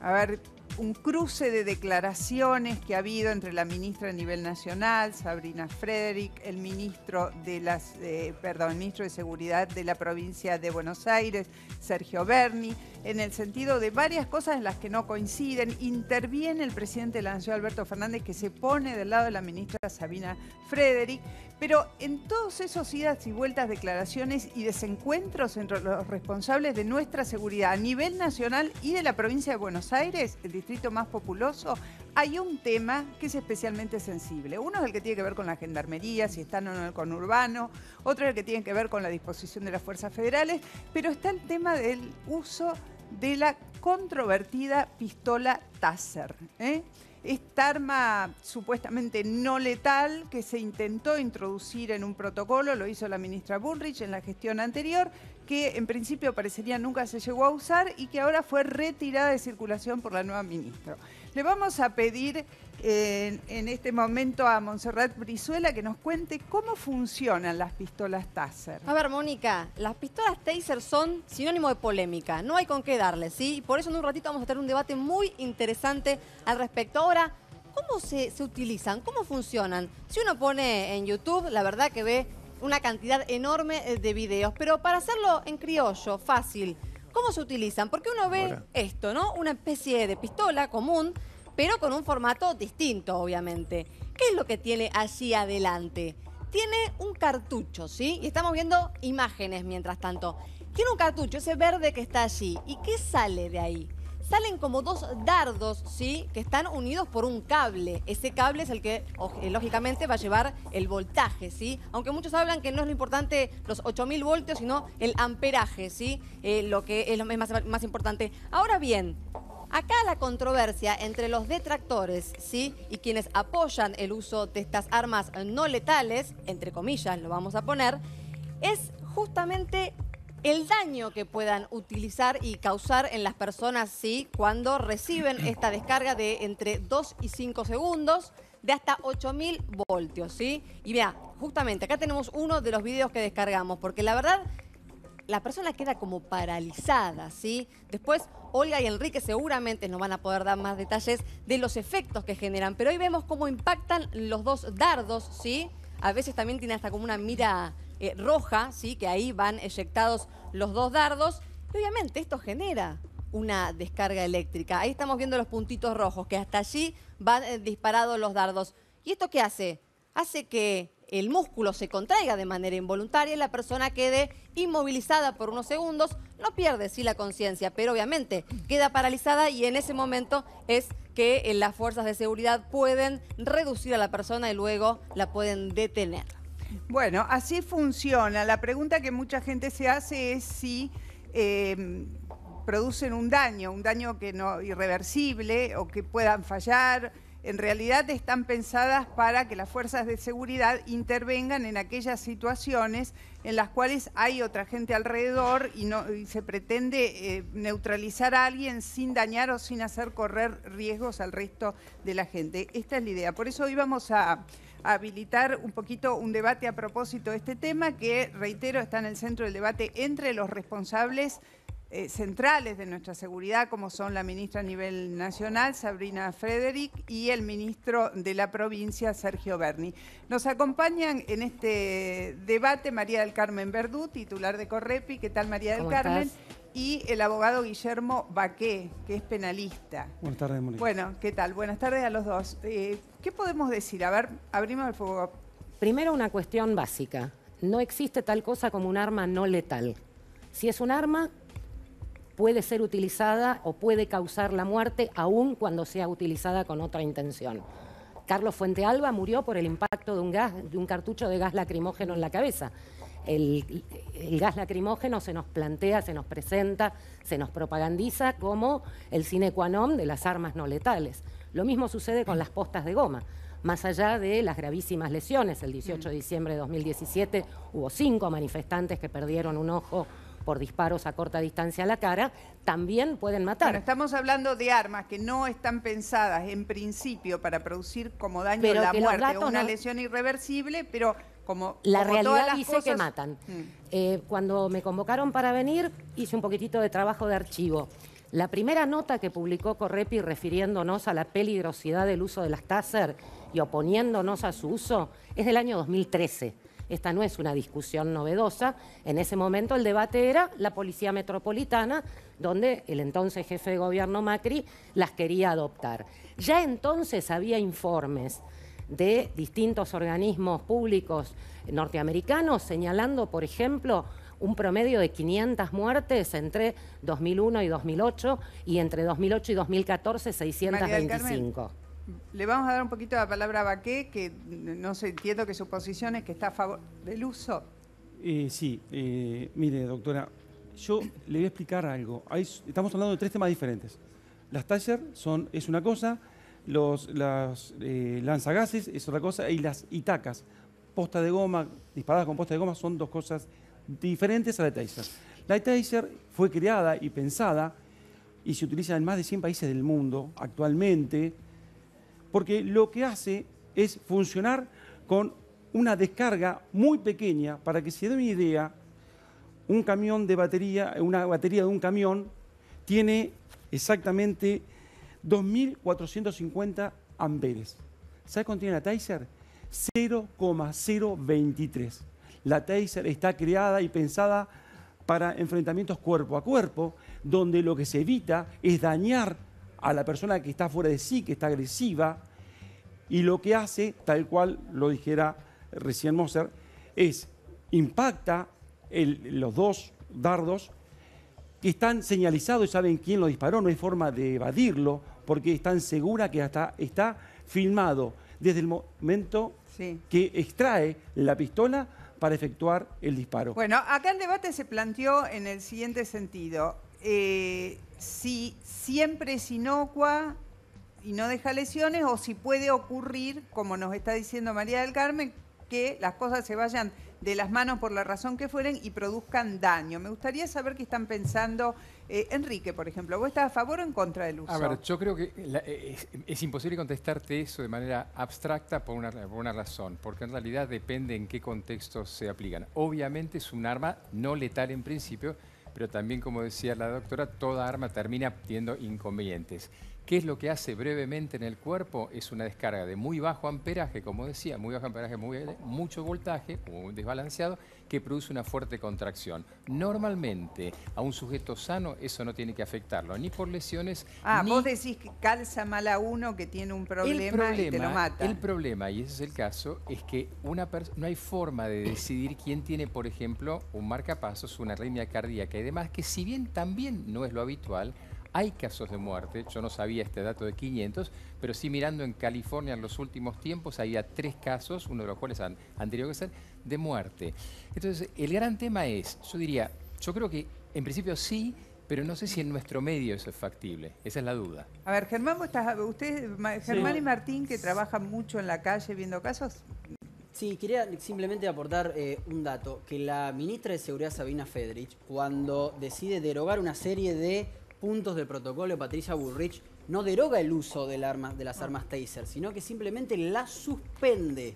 A ver, un cruce de declaraciones que ha habido entre la ministra a nivel nacional, Sabrina Frederick, el ministro de las, eh, perdón, el ministro de Seguridad de la provincia de Buenos Aires, Sergio Berni, en el sentido de varias cosas en las que no coinciden. Interviene el presidente de la Nación, Alberto Fernández, que se pone del lado de la ministra Sabrina Frederick, pero en todos esos idas y vueltas, declaraciones y desencuentros entre los responsables de nuestra seguridad a nivel nacional y de la provincia de Buenos Aires, el distrito más populoso, hay un tema que es especialmente sensible. Uno es el que tiene que ver con la gendarmería, si están o no en el conurbano, otro es el que tiene que ver con la disposición de las fuerzas federales, pero está el tema del uso de la controvertida pistola Taser, ¿eh? Esta arma supuestamente no letal que se intentó introducir en un protocolo, lo hizo la ministra Bullrich en la gestión anterior, que en principio parecería nunca se llegó a usar y que ahora fue retirada de circulación por la nueva ministra. Le vamos a pedir eh, en este momento a Montserrat Brizuela que nos cuente cómo funcionan las pistolas Taser. A ver, Mónica, las pistolas Taser son sinónimo de polémica, no hay con qué darle, ¿sí? Por eso en un ratito vamos a tener un debate muy interesante al respecto. Ahora, ¿cómo se, se utilizan? ¿Cómo funcionan? Si uno pone en YouTube, la verdad que ve una cantidad enorme de videos, pero para hacerlo en criollo, fácil, ¿Cómo se utilizan? Porque uno ve Ahora. esto, ¿no? Una especie de pistola común, pero con un formato distinto, obviamente. ¿Qué es lo que tiene allí adelante? Tiene un cartucho, ¿sí? Y estamos viendo imágenes mientras tanto. Tiene un cartucho, ese verde que está allí. ¿Y qué sale de ahí? Salen como dos dardos, ¿sí? Que están unidos por un cable. Ese cable es el que, lógicamente, va a llevar el voltaje, ¿sí? Aunque muchos hablan que no es lo importante los ocho mil voltios, sino el amperaje, ¿sí? Eh, lo que es lo más, más importante. Ahora bien, acá la controversia entre los detractores, ¿sí? Y quienes apoyan el uso de estas armas no letales, entre comillas lo vamos a poner, es justamente el daño que puedan utilizar y causar en las personas, ¿sí? Cuando reciben esta descarga de entre dos y cinco segundos de hasta ocho mil voltios, ¿sí? Y mira, justamente acá tenemos uno de los videos que descargamos, porque la verdad la persona queda como paralizada, ¿sí? Después Olga y Enrique seguramente nos van a poder dar más detalles de los efectos que generan, pero hoy vemos cómo impactan los dos dardos, ¿sí? A veces también tiene hasta como una mira Eh, roja, ¿sí? Que ahí van eyectados los dos dardos. Y obviamente esto genera una descarga eléctrica. Ahí estamos viendo los puntitos rojos, que hasta allí van eh, disparados los dardos. ¿Y esto qué hace? Hace que el músculo se contraiga de manera involuntaria y la persona quede inmovilizada por unos segundos. No pierde, sí, la conciencia, pero obviamente queda paralizada y en ese momento es que eh, las fuerzas de seguridad pueden reducir a la persona y luego la pueden detener. Bueno, así funciona. La pregunta que mucha gente se hace es si eh, producen un daño, un daño que no irreversible o que puedan fallar. En realidad están pensadas para que las fuerzas de seguridad intervengan en aquellas situaciones en las cuales hay otra gente alrededor y, no, y se pretende eh, neutralizar a alguien sin dañar o sin hacer correr riesgos al resto de la gente. Esta es la idea. Por eso hoy vamos a habilitar un poquito un debate a propósito de este tema que, reitero, está en el centro del debate entre los responsables eh, centrales de nuestra seguridad, como son la ministra a nivel nacional, Sabrina Frederick, y el ministro de la provincia, Sergio Berni. Nos acompañan en este debate María del Carmen Verdú, titular de Correpi. ¿Qué tal, María del Carmen? ¿Estás? Y el abogado Guillermo Baqué, que es penalista. Buenas tardes, Mónica. Bueno, ¿qué tal? Buenas tardes a los dos. Eh, ¿Qué podemos decir? A ver, abrimos el fuego. Primero, una cuestión básica. No existe tal cosa como un arma no letal. Si es un arma, puede ser utilizada o puede causar la muerte, aún cuando sea utilizada con otra intención. Carlos Fuentealba murió por el impacto de un, gas, de un cartucho de gas lacrimógeno en la cabeza. El, el gas lacrimógeno se nos plantea, se nos presenta, se nos propagandiza como el sine qua non de las armas no letales. Lo mismo sucede con las postas de goma. Más allá de las gravísimas lesiones, el dieciocho de diciembre de dos mil diecisiete hubo cinco manifestantes que perdieron un ojo por disparos a corta distancia a la cara, también pueden matar. Bueno, estamos hablando de armas que no están pensadas en principio para producir como daño pero la muerte o una no... lesión irreversible, pero... Como, la como realidad dice cosas... que matan. Mm. Eh, cuando me convocaron para venir, hice un poquitito de trabajo de archivo. La primera nota que publicó Correpi refiriéndonos a la peligrosidad del uso de las Taser y oponiéndonos a su uso es del año dos mil trece. Esta no es una discusión novedosa. En ese momento el debate era la policía metropolitana, donde el entonces jefe de gobierno Macri las quería adoptar. Ya entonces había informes de distintos organismos públicos norteamericanos, señalando, por ejemplo, un promedio de quinientas muertes entre dos mil uno y dos mil ocho y entre dos mil ocho y dos mil catorce, seiscientas veinticinco. Le vamos a dar un poquito la palabra a Baqué, que no sé, entiendo que su posición es que está a favor del uso. Eh, sí, eh, mire, doctora, yo le voy a explicar algo. Hay, estamos hablando de tres temas diferentes. Las Taser son es una cosa... Los las, eh, lanzagases es otra cosa, y las itacas, posta de goma, disparadas con posta de goma, son dos cosas diferentes a la Taser. La Taser fue creada y pensada y se utiliza en más de cien países del mundo actualmente, porque lo que hace es funcionar con una descarga muy pequeña. Para que se dé una idea, un camión de batería, una batería de un camión tiene exactamente dos mil cuatrocientos cincuenta amperes. ¿Sabes cuánto tiene la Taser? cero coma cero veintitrés. La Taser está creada y pensada para enfrentamientos cuerpo a cuerpo, donde lo que se evita es dañar a la persona que está fuera de sí, que está agresiva, y lo que hace, tal cual lo dijera recién Moser, es impacta el, los dos dardos que están señalizados y saben quién lo disparó, no hay forma de evadirlo, porque es tan segura que hasta está filmado desde el momento sí. que extrae la pistola para efectuar el disparo. Bueno, acá el debate se planteó en el siguiente sentido. Eh, si siempre es inocua y no deja lesiones, o si puede ocurrir, como nos está diciendo María del Carmen, que las cosas se vayan de las manos por la razón que fueren y produzcan daño. Me gustaría saber qué están pensando. Eh, Enrique, por ejemplo, ¿vos estás a favor o en contra del uso? A ver, yo creo que la, es, es imposible contestarte eso de manera abstracta por una, por una razón, porque en realidad depende en qué contextos se aplican. Obviamente es un arma no letal en principio, pero también, como decía la doctora, toda arma termina teniendo inconvenientes. ¿Qué es lo que hace brevemente en el cuerpo? Es una descarga de muy bajo amperaje, como decía, muy bajo amperaje, muy, mucho voltaje, muy desbalanceado, que produce una fuerte contracción. Normalmente, a un sujeto sano, eso no tiene que afectarlo, ni por lesiones, Ah, ni... vos decís que calza mal a uno que tiene un problema, el problema y te lo mata. El problema, y ese es el caso, es que una no hay forma de decidir quién tiene, por ejemplo, un marcapasos, una arritmia cardíaca y demás, que si bien también no es lo habitual, hay casos de muerte, yo no sabía este dato de quinientos, pero sí mirando en California en los últimos tiempos había tres casos, uno de los cuales han, han tenido que ser, de muerte. Entonces, el gran tema es, yo diría, yo creo que en principio sí, pero no sé si en nuestro medio eso es factible. Esa es la duda. A ver, Germán, ¿vos estás, usted, Germán sí. y Martín, que trabajan mucho en la calle viendo casos? Sí, quería simplemente aportar eh, un dato, que la ministra de Seguridad, Sabrina Frederick, cuando decide derogar una serie de puntos del protocolo, Patricia Bullrich no deroga el uso del arma, de las armas taser, sino que simplemente la suspende.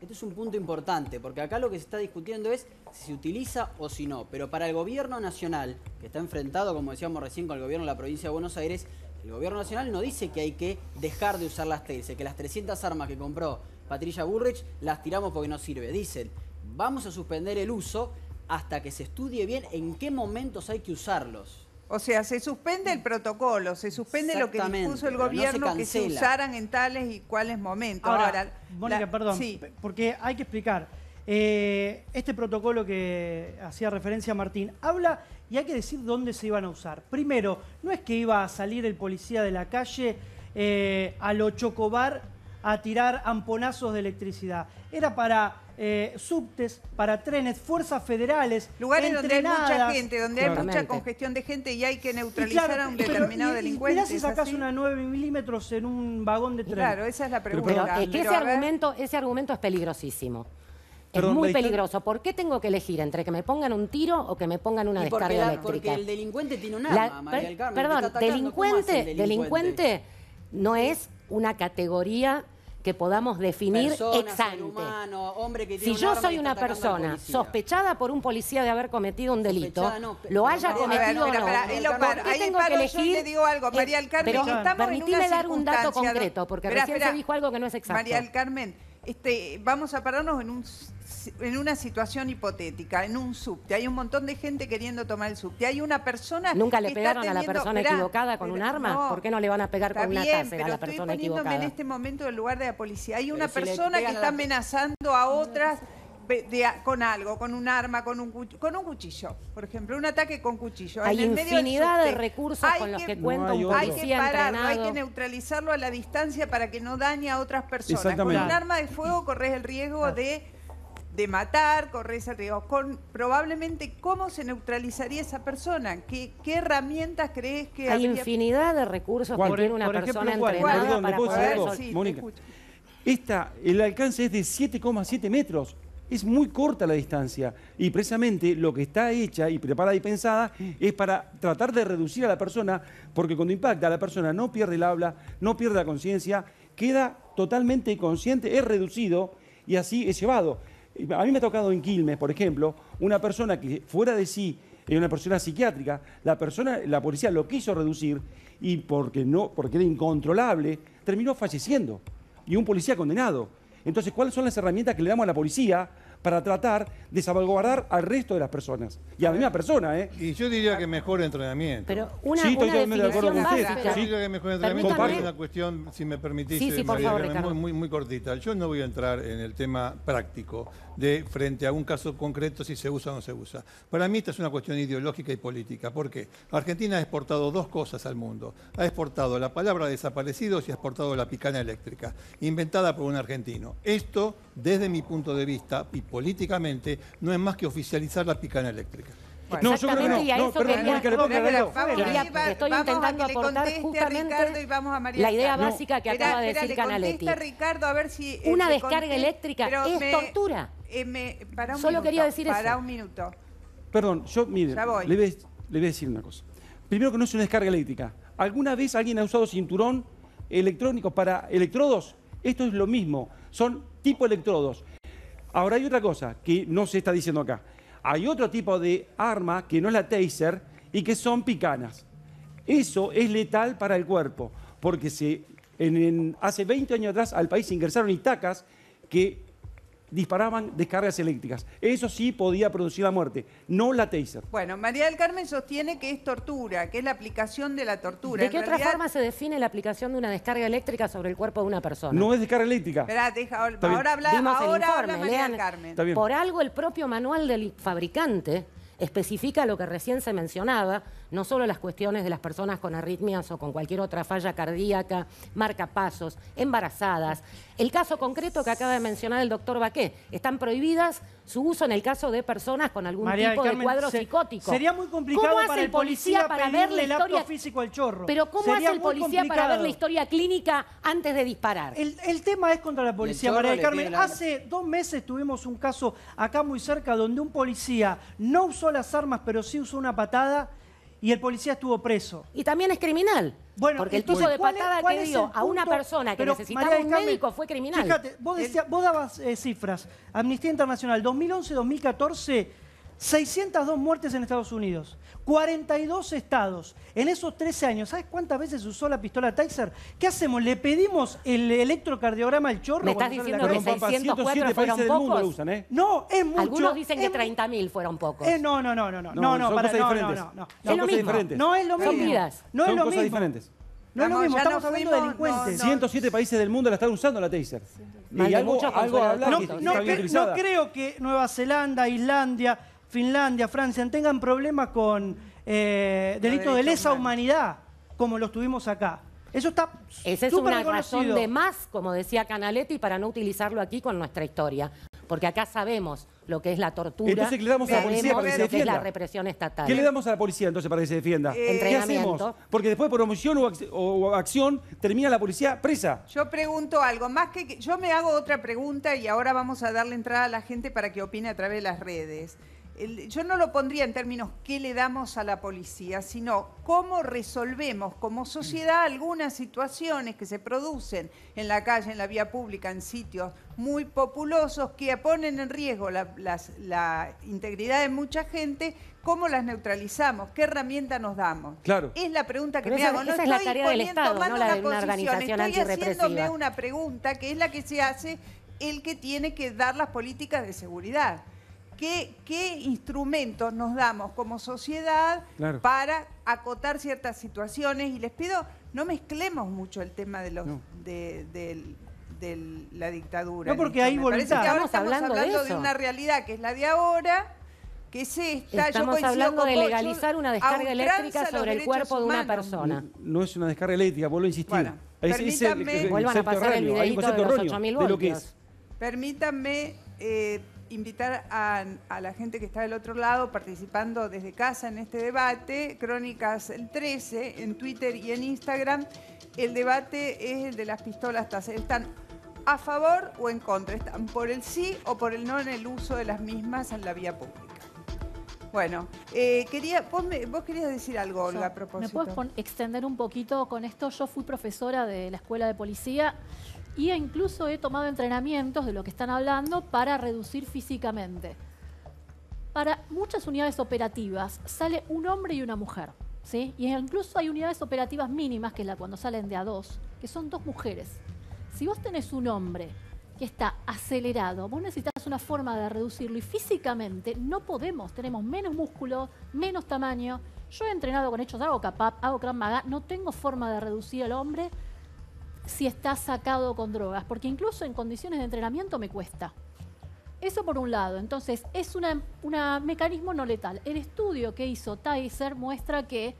Este es un punto importante, porque acá lo que se está discutiendo es si se utiliza o si no. Pero para el gobierno nacional, que está enfrentado, como decíamos recién, con el gobierno de la provincia de Buenos Aires, el gobierno nacional no dice que hay que dejar de usar las taser, que las trescientas armas que compró Patricia Bullrich las tiramos porque no sirve. Dicen, vamos a suspender el uso hasta que se estudie bien en qué momentos hay que usarlos. O sea, se suspende el protocolo, se suspende lo que dispuso el gobierno, no se que se usaran en tales y cuales momentos. Ahora, Ahora Mónica, la, perdón, sí. porque hay que explicar. Eh, este protocolo que hacía referencia Martín habla y hay que decir dónde se iban a usar. Primero, no es que iba a salir el policía de la calle eh, a lo Chocobar a tirar amponazos de electricidad. Era para... Eh, subtes, para trenes, fuerzas federales, lugares donde hay mucha gente, donde claramente. hay mucha congestión de gente y hay que neutralizar claro, a un determinado pero, y, delincuente. ¿Mirá si sacás ¿sí? una nueve milímetros en un vagón de tren? Claro, esa es la pregunta. Pero, pero, eh, que ese, argumento, ese argumento es peligrosísimo. Perdón, es muy peligroso. ¿Por qué tengo que elegir entre que me pongan un tiro o que me pongan una descarga porque la, eléctrica? Porque el delincuente tiene un arma, la, María del Carmen. Perdón, atacando, delincuente, delincuente, delincuente no es una categoría que podamos definir persona, ex ante. Humano, hombre que tiene si yo soy una persona sospechada por un policía de haber cometido un delito, no, lo haya cometido ver, o no, para, para, lo, para, ¿por qué tengo que elegir? Yo te digo algo, María del Carmen, pero, estamos permitime en una dar un dato concreto, porque espera, recién espera, se dijo algo que no es exacto. María del Carmen, este, vamos a pararnos en, un, en una situación hipotética, en un subte. Hay un montón de gente queriendo tomar el subte. Hay una persona ¿Nunca le que pegaron teniendo, a la persona esperá, equivocada con un arma? No, ¿por qué no le van a pegar con bien, una taser a la persona equivocada? Pero estoy poniéndome en este momento en el lugar de la policía. Hay una si persona que está amenazando a otras de, de, con algo, con un arma, con un, con un cuchillo. Por ejemplo, un ataque con cuchillo. Hay en el infinidad medio del subte, de recursos con que, los que cuenta no un policía Hay que pararlo, entrenado. Hay que neutralizarlo a la distancia para que no dañe a otras personas. Con un arma de fuego corres el riesgo ah. de... de matar, corres el riesgo, con probablemente cómo se neutralizaría esa persona, qué, qué herramientas crees que hay habría... infinidad de recursos que tiene una persona ejemplo, entrenada perdón, para poder... Algo, sí, Mónica, esta, el alcance es de siete coma siete metros, es muy corta la distancia y precisamente lo que está hecha y preparada y pensada es para tratar de reducir a la persona, porque cuando impacta a la persona no pierde el habla, no pierde la conciencia, queda totalmente inconsciente, es reducido y así es llevado. A mí me ha tocado en Quilmes, por ejemplo, una persona que fuera de sí era una persona psiquiátrica, la persona, la policía lo quiso reducir y porque, no, porque era incontrolable, terminó falleciendo y un policía condenado. Entonces, ¿cuáles son las herramientas que le damos a la policía para tratar de salvaguardar al resto de las personas. Y a la misma persona, ¿eh? Y yo diría que mejor entrenamiento. Pero una, sí, estoy una totalmente de acuerdo con usted. Yo diría que mejor entrenamiento. Permítame. Es una cuestión, si me permitís, sí, sí, María, favor, muy, muy, muy cortita. Yo no voy a entrar en el tema práctico de frente a un caso concreto si se usa o no se usa. Para mí esta es una cuestión ideológica y política. ¿Por qué? Argentina ha exportado dos cosas al mundo. Ha exportado la palabra desaparecidos y ha exportado la picana eléctrica, inventada por un argentino. Esto, desde mi punto de vista y políticamente, no es más que oficializar la picana eléctrica. Bueno, exactamente, no, yo creo que no. Y a no, eso perdón, quería, Mónica, no, quería, no, quería, quería, estoy intentando aportar justamente Ricardo y vamos a María la idea no, básica que espera, acaba espera, de decir Canaletti. Ricardo, a ver si, eh, una descarga conteste, eléctrica es me, tortura. Eh, me, para un Solo minuto, quería decir para eso. Para un minuto. Perdón, yo, mire, le voy. Le, le voy a decir una cosa. Primero que no es una descarga eléctrica. ¿Alguna vez alguien ha usado cinturón electrónico para electrodos? Esto es lo mismo, son tipo electrodos. Ahora hay otra cosa que no se está diciendo acá. Hay otro tipo de arma que no es la taser y que son picanas. Eso es letal para el cuerpo, porque se, en, en, hace veinte años atrás al país ingresaron itacas que disparaban descargas eléctricas. Eso sí podía producir la muerte, no la taser. Bueno, María del Carmen sostiene que es tortura, que es la aplicación de la tortura. ¿De qué en otra realidad... forma se define la aplicación de una descarga eléctrica sobre el cuerpo de una persona? No es descarga eléctrica. Esperá, deja, ahora, ahora habla, ahora informe, habla María del Carmen. Por algo el propio manual del fabricante especifica lo que recién se mencionaba, no solo las cuestiones de las personas con arritmias o con cualquier otra falla cardíaca, marcapasos, embarazadas. El caso concreto que acaba de mencionar el doctor Baqué, están prohibidas su uso en el caso de personas con algún María tipo Carmen, de cuadro se, psicótico. Sería muy complicado para el policía, policía para ver la historia acto físico al chorro. Pero ¿cómo hace el policía complicado. para ver la historia clínica antes de disparar? El, el tema es contra la policía, María del Carmen. La... Hace dos meses tuvimos un caso acá muy cerca donde un policía no usó las armas, pero sí usó una patada y el policía estuvo preso. Y también es criminal. Bueno, porque el tipo de patada es, que dio a una persona que necesitaba María un Carmen, médico fue criminal. Fíjate, vos, decías, vos dabas eh, cifras. Amnistía Internacional, dos mil once a dos mil catorce, seiscientas dos muertes en Estados Unidos, cuarenta y dos estados. En esos trece años, ¿sabes cuántas veces usó la pistola Taser? ¿Qué hacemos? ¿Le pedimos el electrocardiograma al chorro? ¿Me estás diciendo que seiscientos cuatro fueron pocos? Usan, ¿eh? No, es mucho. Algunos dicen es que treinta mil fueron pocos. Eh, no, no, no, no, no, no, no, son para, cosas no, diferentes. No, no, no. Es lo mismo. No es lo mismo. Son vidas. No es lo mismo. Diferentes. No es lo mismo, estamos hablando de delincuentes. No, no. ciento siete países del mundo la están usando la taser. Y, y algo, algo hablar no, que no, que, no creo que Nueva Zelanda, Islandia, Finlandia, Francia tengan problemas con eh, delitos de lesa humanidad como los tuvimos acá. Eso está Esa es una reconocido. razón de más, como decía Canaletti, para no utilizarlo aquí con nuestra historia. Porque acá sabemos lo que es la tortura. Entonces, ¿qué le damos a la policía para que se defienda? Que es la represión estatal. ¿Qué le damos a la policía entonces para que se defienda? Eh, ¿Qué hacemos? Porque después por omisión o, ac o acción termina la policía presa. Yo pregunto algo, más que, que... Yo me hago otra pregunta y ahora vamos a darle entrada a la gente para que opine a través de las redes. El, yo no lo pondría en términos qué le damos a la policía, sino cómo resolvemos como sociedad algunas situaciones que se producen en la calle, en la vía pública, en sitios muy populosos que ponen en riesgo la, las, la integridad de mucha gente. ¿Cómo las neutralizamos? ¿Qué herramienta nos damos? Claro. Es la pregunta que Pero me esa, hago. No esa estoy es la tarea del Estado, no la de una, una organización antirrepresiva. Estoy haciéndome una pregunta que es la que se hace el que tiene que dar las políticas de seguridad. ¿Qué, qué instrumentos nos damos como sociedad claro. para acotar ciertas situaciones? Y les pido, no mezclemos mucho el tema de los no. de, de, de la dictadura. No, porque ahí volvemos. Ahora estamos hablando, hablando de, de una realidad que es la de ahora, que es esta. Estamos Yo hablando con de legalizar una descarga eléctrica sobre el cuerpo humanos. de una persona. No, no es una descarga eléctrica, vuelvo a insistir. Bueno, es, permítanme, es el, vuelvan a pasar el videíto de los ocho mil voltios. De lo que es. Permítanme... Eh, invitar a, a la gente que está del otro lado participando desde casa en este debate, Crónicas el trece, en Twitter y en Instagram. El debate es el de las pistolas Taser. ¿Están a favor o en contra? ¿Están por el sí o por el no en el uso de las mismas en la vía pública? Bueno, eh, quería, vos, me, vos querías decir algo, Olga, a propósito. ¿Me puedes extender un poquito con esto? Yo fui profesora de la escuela de policía. Y incluso he tomado entrenamientos de lo que están hablando para reducir físicamente. Para muchas unidades operativas sale un hombre y una mujer, ¿sí? Y incluso hay unidades operativas mínimas, que es la cuando salen de a dos, que son dos mujeres. Si vos tenés un hombre que está acelerado, vos necesitas una forma de reducirlo, y físicamente no podemos, tenemos menos músculo, menos tamaño. Yo he entrenado con hechos, hago K P A P, hago Krav Maga, no tengo forma de reducir al hombre si está sacado con drogas, porque incluso en condiciones de entrenamiento me cuesta. Eso por un lado. Entonces, es un mecanismo no letal. El estudio que hizo Tyser muestra que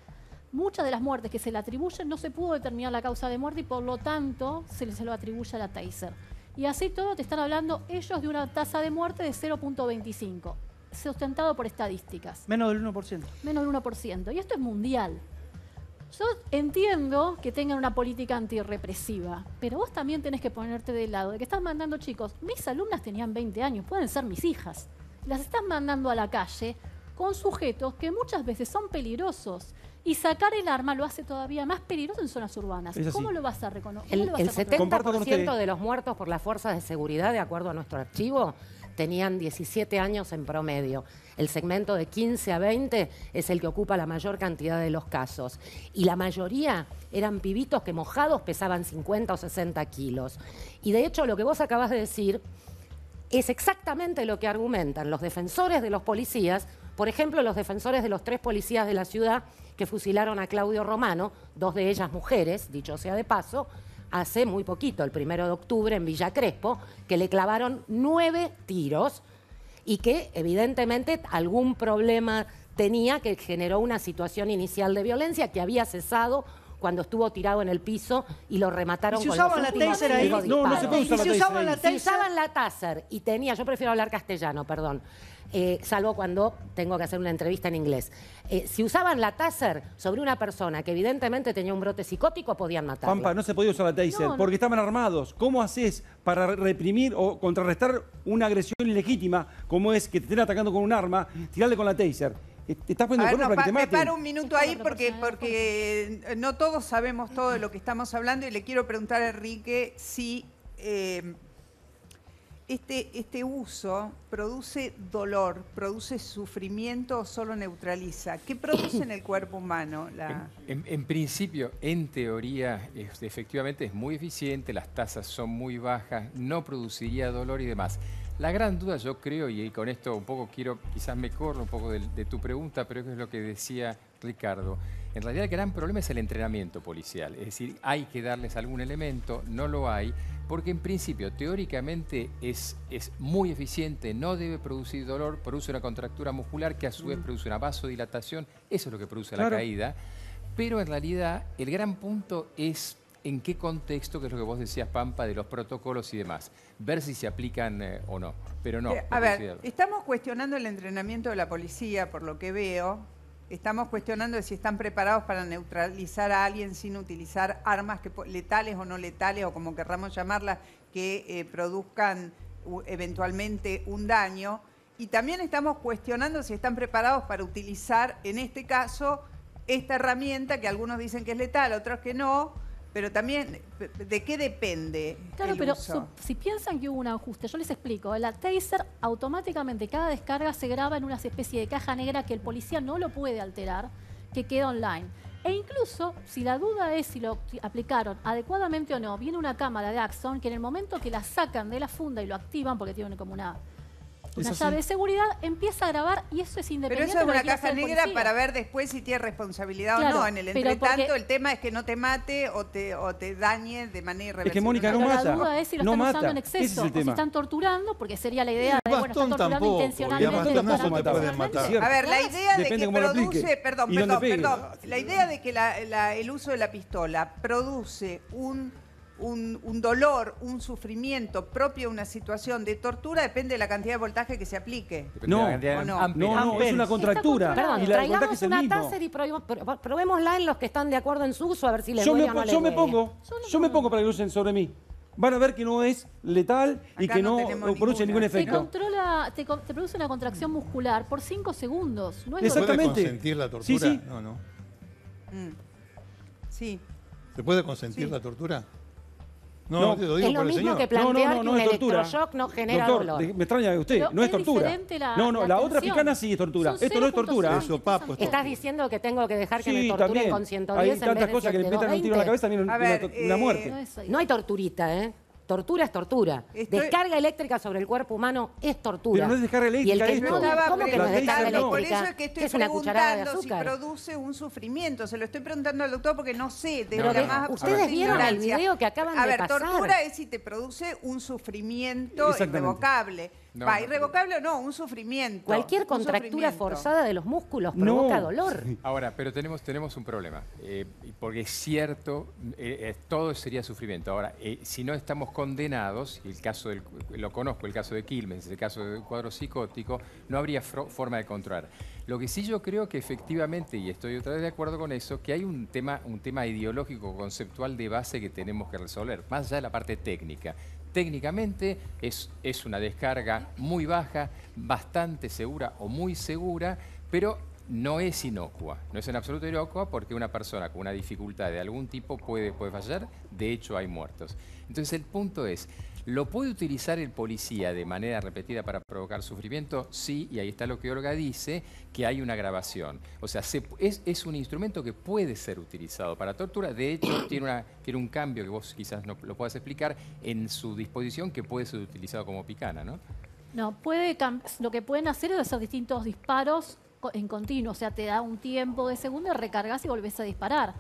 muchas de las muertes que se le atribuyen no se pudo determinar la causa de muerte y por lo tanto se le lo atribuye a la Tyser. Y así todo te están hablando ellos de una tasa de muerte de cero punto veinticinco, sustentado por estadísticas. Menos del uno por ciento. Menos del uno por ciento. Y esto es mundial. Yo entiendo que tengan una política antirrepresiva, pero vos también tenés que ponerte del lado de que estás mandando chicos. Mis alumnas tenían veinte años, pueden ser mis hijas. Las estás mandando a la calle con sujetos que muchas veces son peligrosos. Y sacar el arma lo hace todavía más peligroso en zonas urbanas. ¿Cómo lo vas a reconocer? El, el setenta por ciento de los muertos por las fuerzas de seguridad, de acuerdo a nuestro archivo, tenían diecisiete años en promedio. El segmento de quince a veinte es el que ocupa la mayor cantidad de los casos. Y la mayoría eran pibitos que mojados pesaban cincuenta o sesenta kilos. Y de hecho, lo que vos acabas de decir es exactamente lo que argumentan los defensores de los policías, por ejemplo, los defensores de los tres policías de la ciudad que fusilaron a Claudio Romano, dos de ellas mujeres, dicho sea de paso, hace muy poquito, el primero de octubre en Villa Crespo, que le clavaron nueve tiros y que evidentemente algún problema tenía que generó una situación inicial de violencia que había cesado cuando estuvo tirado en el piso y lo remataron ¿Y si con los últimos la taser ahí? No, no se puede usar ¿Y si la usaban la taser? Si usaban la taser y tenía, yo prefiero hablar castellano, perdón, eh, salvo cuando tengo que hacer una entrevista en inglés. Eh, si usaban la taser sobre una persona que evidentemente tenía un brote psicótico, podían matarlo. Pampa, no se podía usar la taser no, porque estaban armados. ¿Cómo haces para reprimir o contrarrestar una agresión ilegítima como es que te estén atacando con un arma, tirarle con la taser? Te estás poniendo no, para que te maten. Me paro un minuto ahí porque, porque no todos sabemos todo de lo que estamos hablando y le quiero preguntar a Enrique si eh, este, este uso produce dolor, produce sufrimiento o solo neutraliza. ¿Qué produce en el cuerpo humano? La... En, en, en principio, en teoría, es, efectivamente es muy eficiente, las tasas son muy bajas, no produciría dolor y demás. La gran duda, yo creo, y con esto un poco quiero, quizás me corro un poco de, de tu pregunta, pero es lo que decía Ricardo. En realidad el gran problema es el entrenamiento policial, es decir, hay que darles algún elemento, no lo hay, porque en principio, teóricamente, es, es muy eficiente, no debe producir dolor, produce una contractura muscular que a su vez produce una vasodilatación, eso es lo que produce claro. la caída, pero en realidad el gran punto es... ¿En qué contexto, que es lo que vos decías, Pampa, de los protocolos y demás? Ver si se aplican eh, o no, pero no. Eh, a ver, estamos cuestionando el entrenamiento de la policía, por lo que veo. Estamos cuestionando de si están preparados para neutralizar a alguien sin utilizar armas que, letales o no letales, o como querramos llamarlas, que eh, produzcan uh, eventualmente un daño. Y también estamos cuestionando si están preparados para utilizar, en este caso, esta herramienta que algunos dicen que es letal, otros que no. Pero también, ¿de qué depende? Claro, el pero uso? Su, si piensan que hubo un ajuste, yo les explico. La taser automáticamente, cada descarga se graba en una especie de caja negra que el policía no lo puede alterar, que queda online. E incluso, si la duda es si lo aplicaron adecuadamente o no, viene una cámara de Axon que en el momento que la sacan de la funda y lo activan, porque tienen como una... Una llave de seguridad empieza a grabar y eso es independiente. Pero eso es una caja negra para ver después si tiene responsabilidad claro, o no. En el entretanto, porque... el tema es que no te mate o te, o te dañe de manera irreversible. Es que Mónica no pero mata. La duda es si lo no están mata. usando en exceso. Es o si están torturando, porque sería la idea de, bueno, están torturando tampoco, intencionalmente. No se pueden matar. A ver, la idea de que produce... Perdón, perdón, perdón. La idea de que la, la, el uso de la pistola produce un... Un, un dolor, un sufrimiento propio de una situación de tortura depende de la cantidad de voltaje que se aplique. No, no, no, no, es una contractura. Perdón, traigamos una taser y probémosla en los que están de acuerdo en su uso a ver si les duele o no les duele. Yo me pongo, yo me pongo para que usen sobre mí. Van a ver que no es letal y que no produce ningún efecto. Te controla, te, te produce una contracción muscular por cinco segundos. No es exactamente. ¿Se puede consentir la tortura? Sí, sí. No, no. Mm. Sí. ¿Se puede consentir sí. la tortura? No, no, te lo digo es lo mismo señor. que plantear no, no, no, que no un electroshock no genera Doctor, dolor. Me extraña de usted, pero no es, es tortura. La, no, no, la, la otra picana sí es tortura. Son Esto no es tortura. Eso, papo, estás está diciendo que tengo que dejar que sí, me torturen también. Con ciento diez. Hay en tantas vez de cosas que le metan un tiro en la cabeza, también una, eh, una muerte. No, no hay torturita, ¿eh? Tortura es tortura. Estoy... Descarga eléctrica sobre el cuerpo humano es tortura. Pero no es descarga eléctrica. Y el que no, ¿cómo que no es descarga eléctrica? Por eso es que estoy es preguntando si produce un sufrimiento. Se lo estoy preguntando al doctor porque no sé. De no, de, más ustedes vieron el video que acaban a ver, de pasar. A ver, tortura es si te produce un sufrimiento irrevocable. No, Va, irrevocable o no, un sufrimiento. Cualquier contractura sufrimiento. forzada de los músculos provoca no. dolor. Ahora, pero tenemos, tenemos un problema, eh, porque es cierto, eh, todo sería sufrimiento. Ahora, eh, si no estamos condenados, y el caso del, lo conozco, el caso de Quilmes, el caso de un cuadro psicótico, no habría forma de controlar. Lo que sí yo creo que efectivamente, y estoy otra vez de acuerdo con eso, que hay un tema, un tema ideológico, conceptual de base que tenemos que resolver, más allá de la parte técnica. Técnicamente es, es una descarga muy baja, bastante segura o muy segura, pero no es inocua. No es en absoluto inocua porque una persona con una dificultad de algún tipo puede, puede fallar. De hecho, hay muertos. Entonces, el punto es, ¿lo puede utilizar el policía de manera repetida para provocar sufrimiento? Sí, y ahí está lo que Olga dice, que hay una agravación. O sea, se, es, es un instrumento que puede ser utilizado para tortura. De hecho, tiene, una, tiene un cambio que vos quizás no lo puedas explicar en su disposición que puede ser utilizado como picana, ¿no? No, puede, lo que pueden hacer es hacer distintos disparos en continuo. O sea, te da un tiempo de segundo, recargas y volvés a disparar.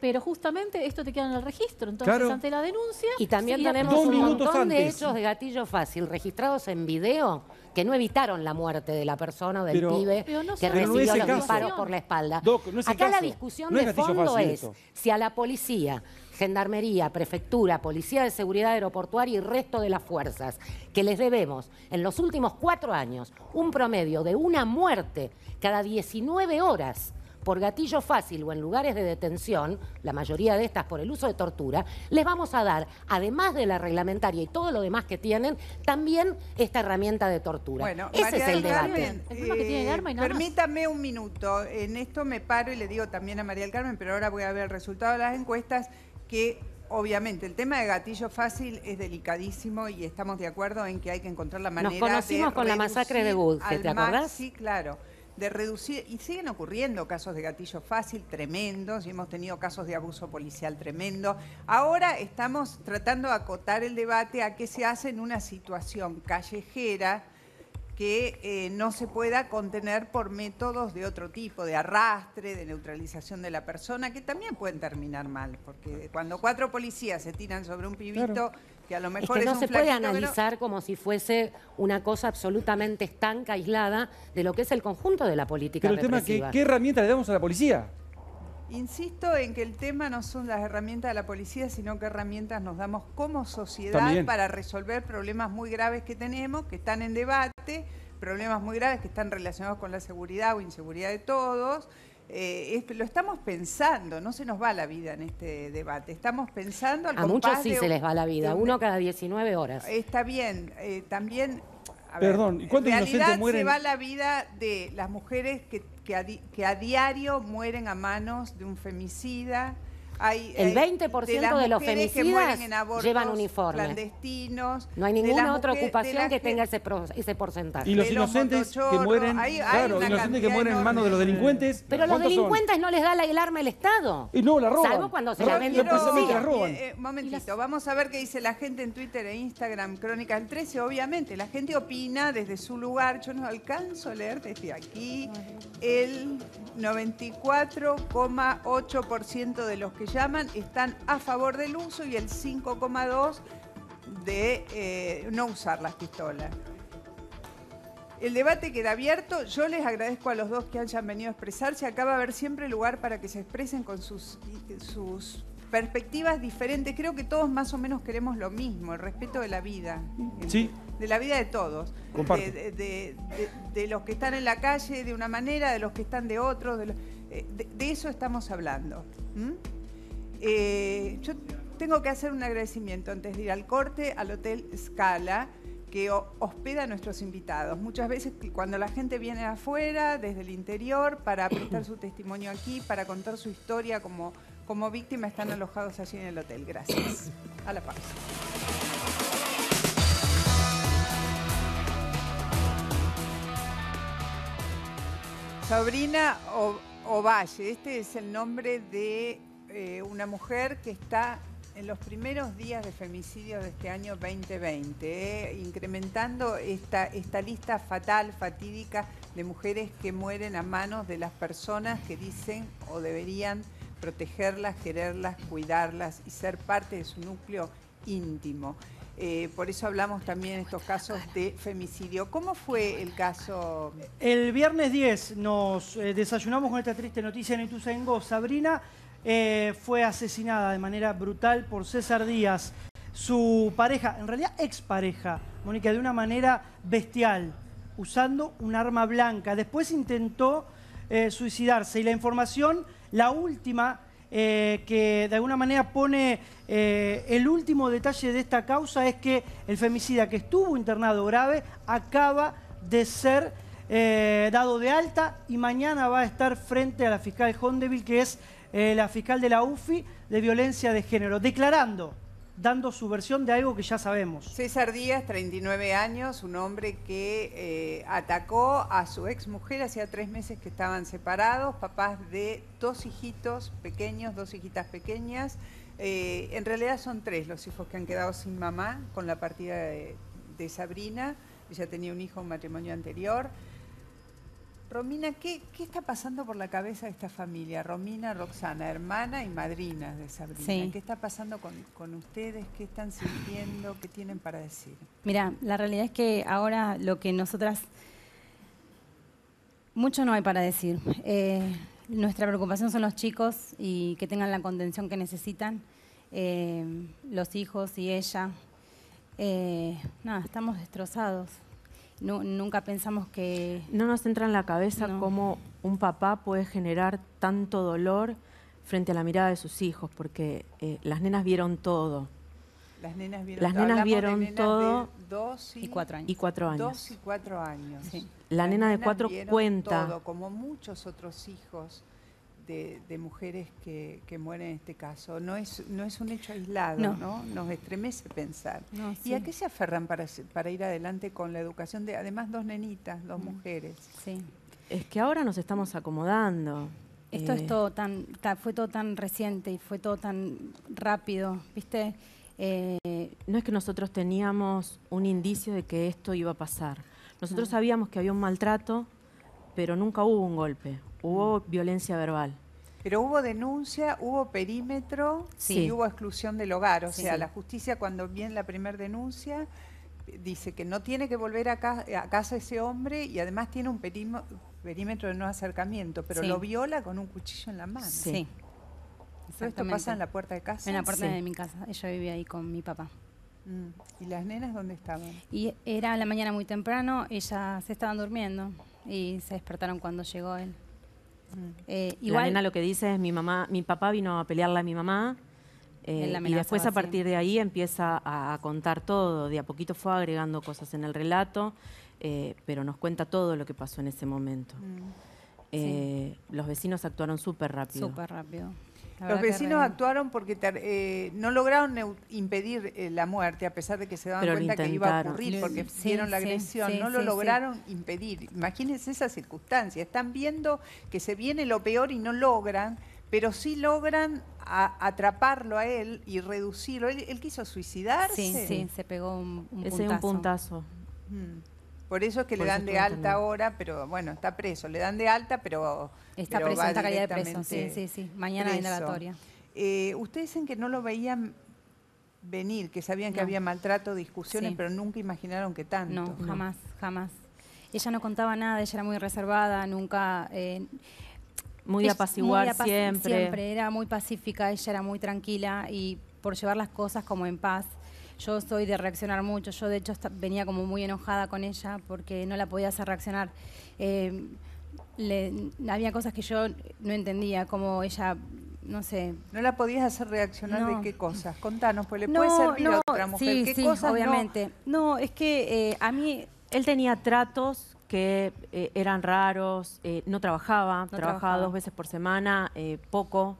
Pero justamente esto te queda en el registro, entonces claro. ante la denuncia... Y también sí, tenemos un montón antes. de hechos de gatillo fácil registrados en video que no evitaron la muerte de la persona o del pero, pibe pero no que recibió no los caso. disparos por la espalda. Doc, no es Acá la discusión no de fondo es esto. si a la policía, gendarmería, prefectura, policía de seguridad aeroportuaria y resto de las fuerzas que les debemos en los últimos cuatro años un promedio de una muerte cada diecinueve horas... por gatillo fácil o en lugares de detención, la mayoría de estas por el uso de tortura, les vamos a dar, además de la reglamentaria y todo lo demás que tienen, también esta herramienta de tortura. Bueno, Ese María es el debate. Carmen, el eh, que tiene el arma y nada permítame más. un minuto, en esto me paro y le digo también a María del Carmen, pero ahora voy a ver el resultado de las encuestas, que obviamente el tema de gatillo fácil es delicadísimo y estamos de acuerdo en que hay que encontrar la manera de... Nos conocimos de con la masacre de Budge, ¿te acordás? Sí, claro. de reducir, y siguen ocurriendo casos de gatillo fácil tremendos, y hemos tenido casos de abuso policial tremendo. Ahora estamos tratando de acotar el debate a qué se hace en una situación callejera que eh, no se pueda contener por métodos de otro tipo, de arrastre, de neutralización de la persona, que también pueden terminar mal, porque cuando cuatro policías se tiran sobre un pibito... Claro. Que a lo mejor es que no se puede analizar pero... como si fuese una cosa absolutamente estanca, aislada, de lo que es el conjunto de la política represiva. Pero el tema es que, ¿qué herramienta le damos a la policía? Insisto en que el tema no son las herramientas de la policía, sino qué herramientas nos damos como sociedad También. para resolver problemas muy graves que tenemos, que están en debate, problemas muy graves que están relacionados con la seguridad o inseguridad de todos. Eh, es, lo estamos pensando, no se nos va la vida en este debate, estamos pensando... Al a muchos sí de, se les va la vida, uno de, cada diecinueve horas. Está bien, eh, también... A Perdón, ver, ¿cuántos inocentes mueren? En realidad se va la vida de las mujeres que, que, a, di, que a diario mueren a manos de un femicida... Hay, el veinte por ciento de, las de los femicidas llevan uniforme. Clandestinos, no hay ninguna otra mujer, ocupación que tenga ese, pro, ese porcentaje. Y los, inocentes, los que mueren, hay, claro, hay inocentes que mueren en manos de los delincuentes. Pero los delincuentes son? no les da la, el arma el Estado. Y no, la roban. Salvo cuando se la venden. Un eh, momentito, vamos a ver qué dice la gente en Twitter e Instagram, Crónicas del trece. Obviamente, la gente opina desde su lugar. Yo no alcanzo a leer desde aquí. El noventa y cuatro coma ocho por ciento de los que llaman están a favor del uso y el cinco coma dos por ciento de eh, no usar las pistolas. El debate queda abierto. Yo les agradezco a los dos que hayan venido a expresarse. Acá va a haber siempre lugar para que se expresen con sus, sus perspectivas diferentes. Creo que todos más o menos queremos lo mismo, el respeto de la vida. Sí. De la vida de todos. De, de, de, de, de los que están en la calle de una manera, de los que están de otro. De, los, de, de eso estamos hablando. ¿Mm? Eh, yo tengo que hacer un agradecimiento antes de ir al corte al Hotel Scala, que hospeda a nuestros invitados. Muchas veces cuando la gente viene afuera, desde el interior, para prestar su testimonio aquí, para contar su historia como, como víctima, están alojados allí en el hotel. Gracias. A la pausa. Sabrina Ovalle, este es el nombre de... Eh, una mujer que está en los primeros días de femicidios de este año veinte veinte, eh, incrementando esta, esta lista fatal, fatídica, de mujeres que mueren a manos de las personas que dicen o deberían protegerlas, quererlas, cuidarlas y ser parte de su núcleo íntimo. Eh, por eso hablamos también en estos casos de femicidio. ¿Cómo fue el caso? El viernes diez nos eh, desayunamos con esta triste noticia en Ituzaingó. Sabrina eh, fue asesinada de manera brutal por César Díaz, su pareja, en realidad expareja, Mónica, de una manera bestial, usando un arma blanca. Después intentó eh, suicidarse y la información, la última, Eh, que de alguna manera pone eh, el último detalle de esta causa, es que el femicida que estuvo internado grave acaba de ser eh, dado de alta y mañana va a estar frente a la fiscal Hondeville, que es eh, la fiscal de la U F I de violencia de género, declarando, dando su versión de algo que ya sabemos. César Díaz, treinta y nueve años, un hombre que eh, atacó a su exmujer. Hacía tres meses que estaban separados, papás de dos hijitos pequeños, dos hijitas pequeñas. Eh, en realidad son tres los hijos que han quedado sin mamá con la partida de, de Sabrina. Ella tenía un hijo, un matrimonio anterior. Romina, ¿qué, ¿qué está pasando por la cabeza de esta familia? Romina, Roxana, hermana y madrina de Sabrina. Sí. ¿Qué está pasando con, con ustedes? ¿Qué están sintiendo? ¿Qué tienen para decir? Mira, la realidad es que ahora lo que nosotras... Mucho no hay para decir. Eh, nuestra preocupación son los chicos y que tengan la contención que necesitan. Eh, los hijos y ella. Eh, nada, estamos destrozados. No, nunca pensamos que... No nos entra en la cabeza no. cómo un papá puede generar tanto dolor frente a la mirada de sus hijos, porque eh, las nenas vieron todo. Las nenas vieron, las nenas vieron nenas todo. Dos y, y cuatro años. Y cuatro años. Dos y cuatro años. Sí. La las nena de cuatro cuenta. Todo, como muchos otros hijos de, de mujeres que, que mueren en este caso. No es, no es un hecho aislado, ¿no? ¿no? Nos estremece pensar. No, sí. ¿Y a qué se aferran para, para ir adelante con la educación de, además, dos nenitas, dos mujeres? Sí. Es que ahora nos estamos acomodando. Esto eh. es todo tan, tan, fue todo tan reciente y fue todo tan rápido, ¿viste? Eh, no es que nosotros teníamos un indicio de que esto iba a pasar. Nosotros no. sabíamos que había un maltrato, pero nunca hubo un golpe. Hubo violencia verbal. Pero hubo denuncia, hubo perímetro sí. y hubo exclusión del hogar. O sí, sea, sí. la justicia, cuando viene la primera denuncia, dice que no tiene que volver a, ca a casa ese hombre y además tiene un perímetro de no acercamiento, pero sí. lo viola con un cuchillo en la mano. Sí. sí. ¿Todo esto pasa en la puerta de casa? En la puerta sí. de mi casa. Ella vivía ahí con mi papá. Mm. ¿Y las nenas dónde estaban? Y era la mañana muy temprano, ellas se estaban durmiendo y se despertaron cuando llegó él. Eh, igual, la nena lo que dice es mi mamá, mi papá vino a pelearla a mi mamá eh, y después a partir de ahí empieza a, a contar todo, de a poquito fue agregando cosas en el relato, eh, pero nos cuenta todo lo que pasó en ese momento. Mm. Eh, sí. Los vecinos actuaron súper rápido. Súper rápido. Los vecinos actuaron porque eh, no lograron impedir eh, la muerte, a pesar de que se daban Pero cuenta que iba a ocurrir, porque sí, vieron la agresión, sí, sí, no lo sí, lograron sí. impedir. Imagínense esa circunstancia, están viendo que se viene lo peor y no logran, pero sí logran a, atraparlo a él y reducirlo. ¿Él, él quiso suicidarse? Sí, sí, se pegó un, un Ese puntazo. un puntazo. Mm. Por eso es que Por le dan de alta también. ahora, pero bueno, está preso. Le dan de alta, pero... Está pero preso, está calidad de preso. Sí, sí, sí. Mañana en la oratoria. Eh, ustedes dicen que no lo veían venir, que sabían no. que había maltrato, discusiones, sí. pero nunca imaginaron que tanto. No, no, jamás, jamás. Ella no contaba nada, ella era muy reservada, nunca... Eh, muy de apaciguar muy apac siempre. Siempre, era muy pacífica, ella era muy tranquila y por llevar las cosas como en paz. Yo soy de reaccionar mucho, yo de hecho venía como muy enojada con ella porque no la podía hacer reaccionar. Eh, le, había cosas que yo no entendía, como ella, no sé... ¿No la podías hacer reaccionar no. de qué cosas? Contanos, pues le no, puede servir no, a otra mujer. Sí, ¿Qué sí, cosas obviamente. No, no es que eh, a mí... Él tenía tratos que eh, eran raros, eh, no trabajaba, no trabajaba, trabajaba dos veces por semana, eh, poco...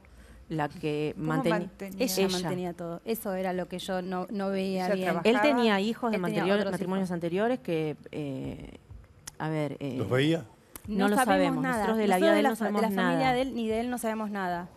La que mantenía, mantenía? Ella, ella mantenía todo. Eso era lo que yo no, no veía bien. Trabajaba. Él tenía hijos de anterior, matrimonios hijos. anteriores que, eh, a ver... Eh, ¿Los veía? No, no lo sabemos. Nada. Nosotros de la vida de él no sabemos nada. De la familia de él ni de él no sabemos nada.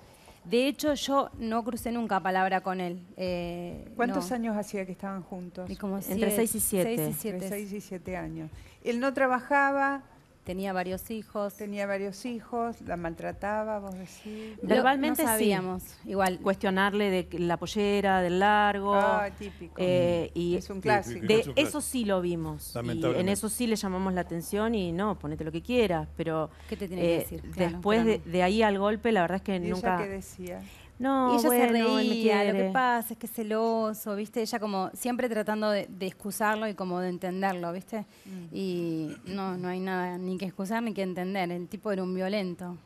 De hecho, yo no crucé nunca palabra con él. Eh, ¿Cuántos no. años hacía que estaban juntos? Y como Entre seis y siete. Entre seis y siete años. Él no trabajaba... Tenía varios hijos. Tenía varios hijos, la maltrataba, vos decís. Verbalmente no sabíamos, sí. Igual. Cuestionarle de la pollera, del largo. Ah, típico. Eh, y es un clásico. De eso sí lo vimos. Y en eso sí le llamamos la atención y no, ponete lo que quieras. Pero ¿qué te tiene eh, que decir? Después claro, de, de ahí al golpe, la verdad es que ¿y nunca... ¿Ella qué decía? No, y ella bueno, se reía, lo que pasa es que es celoso, ¿viste? Ella como siempre tratando de, de excusarlo y como de entenderlo, ¿viste? Mm. Y no, no hay nada ni que excusar ni que entender, el tipo era un violento.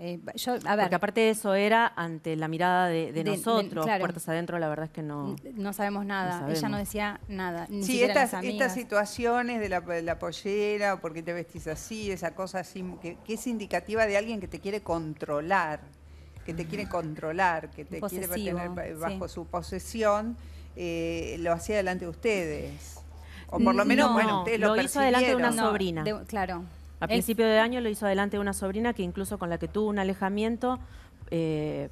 Eh, yo, a ver, porque aparte de eso era ante la mirada de, de, de nosotros, de, claro, puertas adentro, la verdad es que no... No sabemos nada, no sabemos. Ella no decía nada. Ni sí, estas, estas situaciones de la, de la pollera, o por qué te vestís así, esa cosa así, que, que es indicativa de alguien que te quiere controlar. Que te quiere controlar, que te posesivo, quiere tener bajo sí. su posesión, eh, lo hacía delante de ustedes. O por lo menos, no, bueno, ustedes lo, lo hizo delante de una sobrina. No, de, claro. A es... principio de año lo hizo delante de una sobrina que incluso con la que tuvo un alejamiento, eh,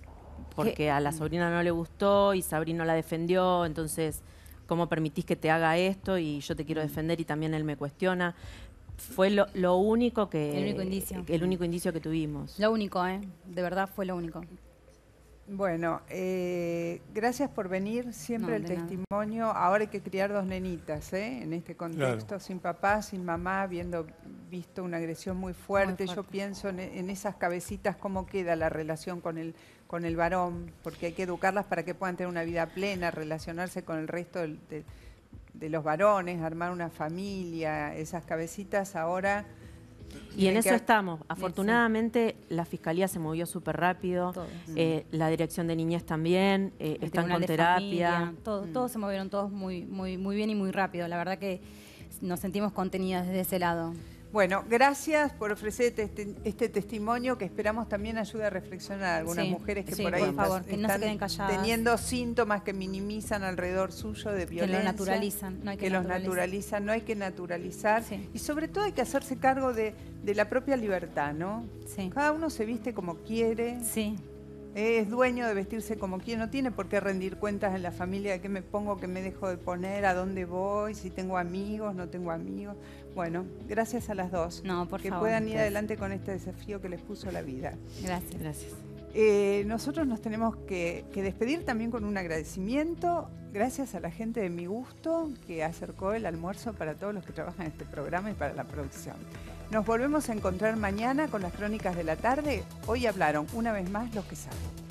porque ¿qué? A la sobrina no le gustó y Sabrina la defendió, entonces, ¿cómo permitís que te haga esto? Y yo te quiero defender y también él me cuestiona. Fue lo, lo único que... El único indicio. El único indicio que tuvimos. Lo único, ¿eh? De verdad fue lo único. Bueno, eh, gracias por venir. Siempre no, el testimonio. Nada. Ahora hay que criar dos nenitas, ¿eh? En este contexto, claro, sin papá, sin mamá, habiendo visto una agresión muy fuerte. Muy fuerte. Yo pienso en, en esas cabecitas cómo queda la relación con el, con el varón, porque hay que educarlas para que puedan tener una vida plena, relacionarse con el resto del... del de los varones, armar una familia, esas cabecitas ahora... Y en eso estamos. Afortunadamente, sí, la Fiscalía se movió súper rápido, eh, mm. la Dirección de Niñez también, eh, están con terapia. Familia, todo, mm. Todos se movieron todos muy, muy, muy bien y muy rápido. La verdad que nos sentimos contenidas desde ese lado. Bueno, gracias por ofrecer este, este testimonio que esperamos también ayude a reflexionar a algunas sí, mujeres que sí, por ahí por favor, están, que no se queden calladas, teniendo síntomas que minimizan alrededor suyo de violencia. Que los naturalizan. No hay que, que los naturalizan, no hay que naturalizar. Sí. Y sobre todo hay que hacerse cargo de, de la propia libertad, ¿no? Sí. Cada uno se viste como quiere. Sí. Es dueño de vestirse como quiere, no tiene por qué rendir cuentas en la familia de qué me pongo, qué me dejo de poner, a dónde voy, si tengo amigos, no tengo amigos. Bueno, gracias a las dos. No, por que favor, puedan ir gracias. adelante con este desafío que les puso la vida. Gracias, gracias. Eh, nosotros nos tenemos que, que despedir también con un agradecimiento. Gracias a la gente de Mi Gusto que acercó el almuerzo para todos los que trabajan en este programa y para la producción. Nos volvemos a encontrar mañana con las Crónicas de la Tarde. Hoy hablaron una vez más los que saben.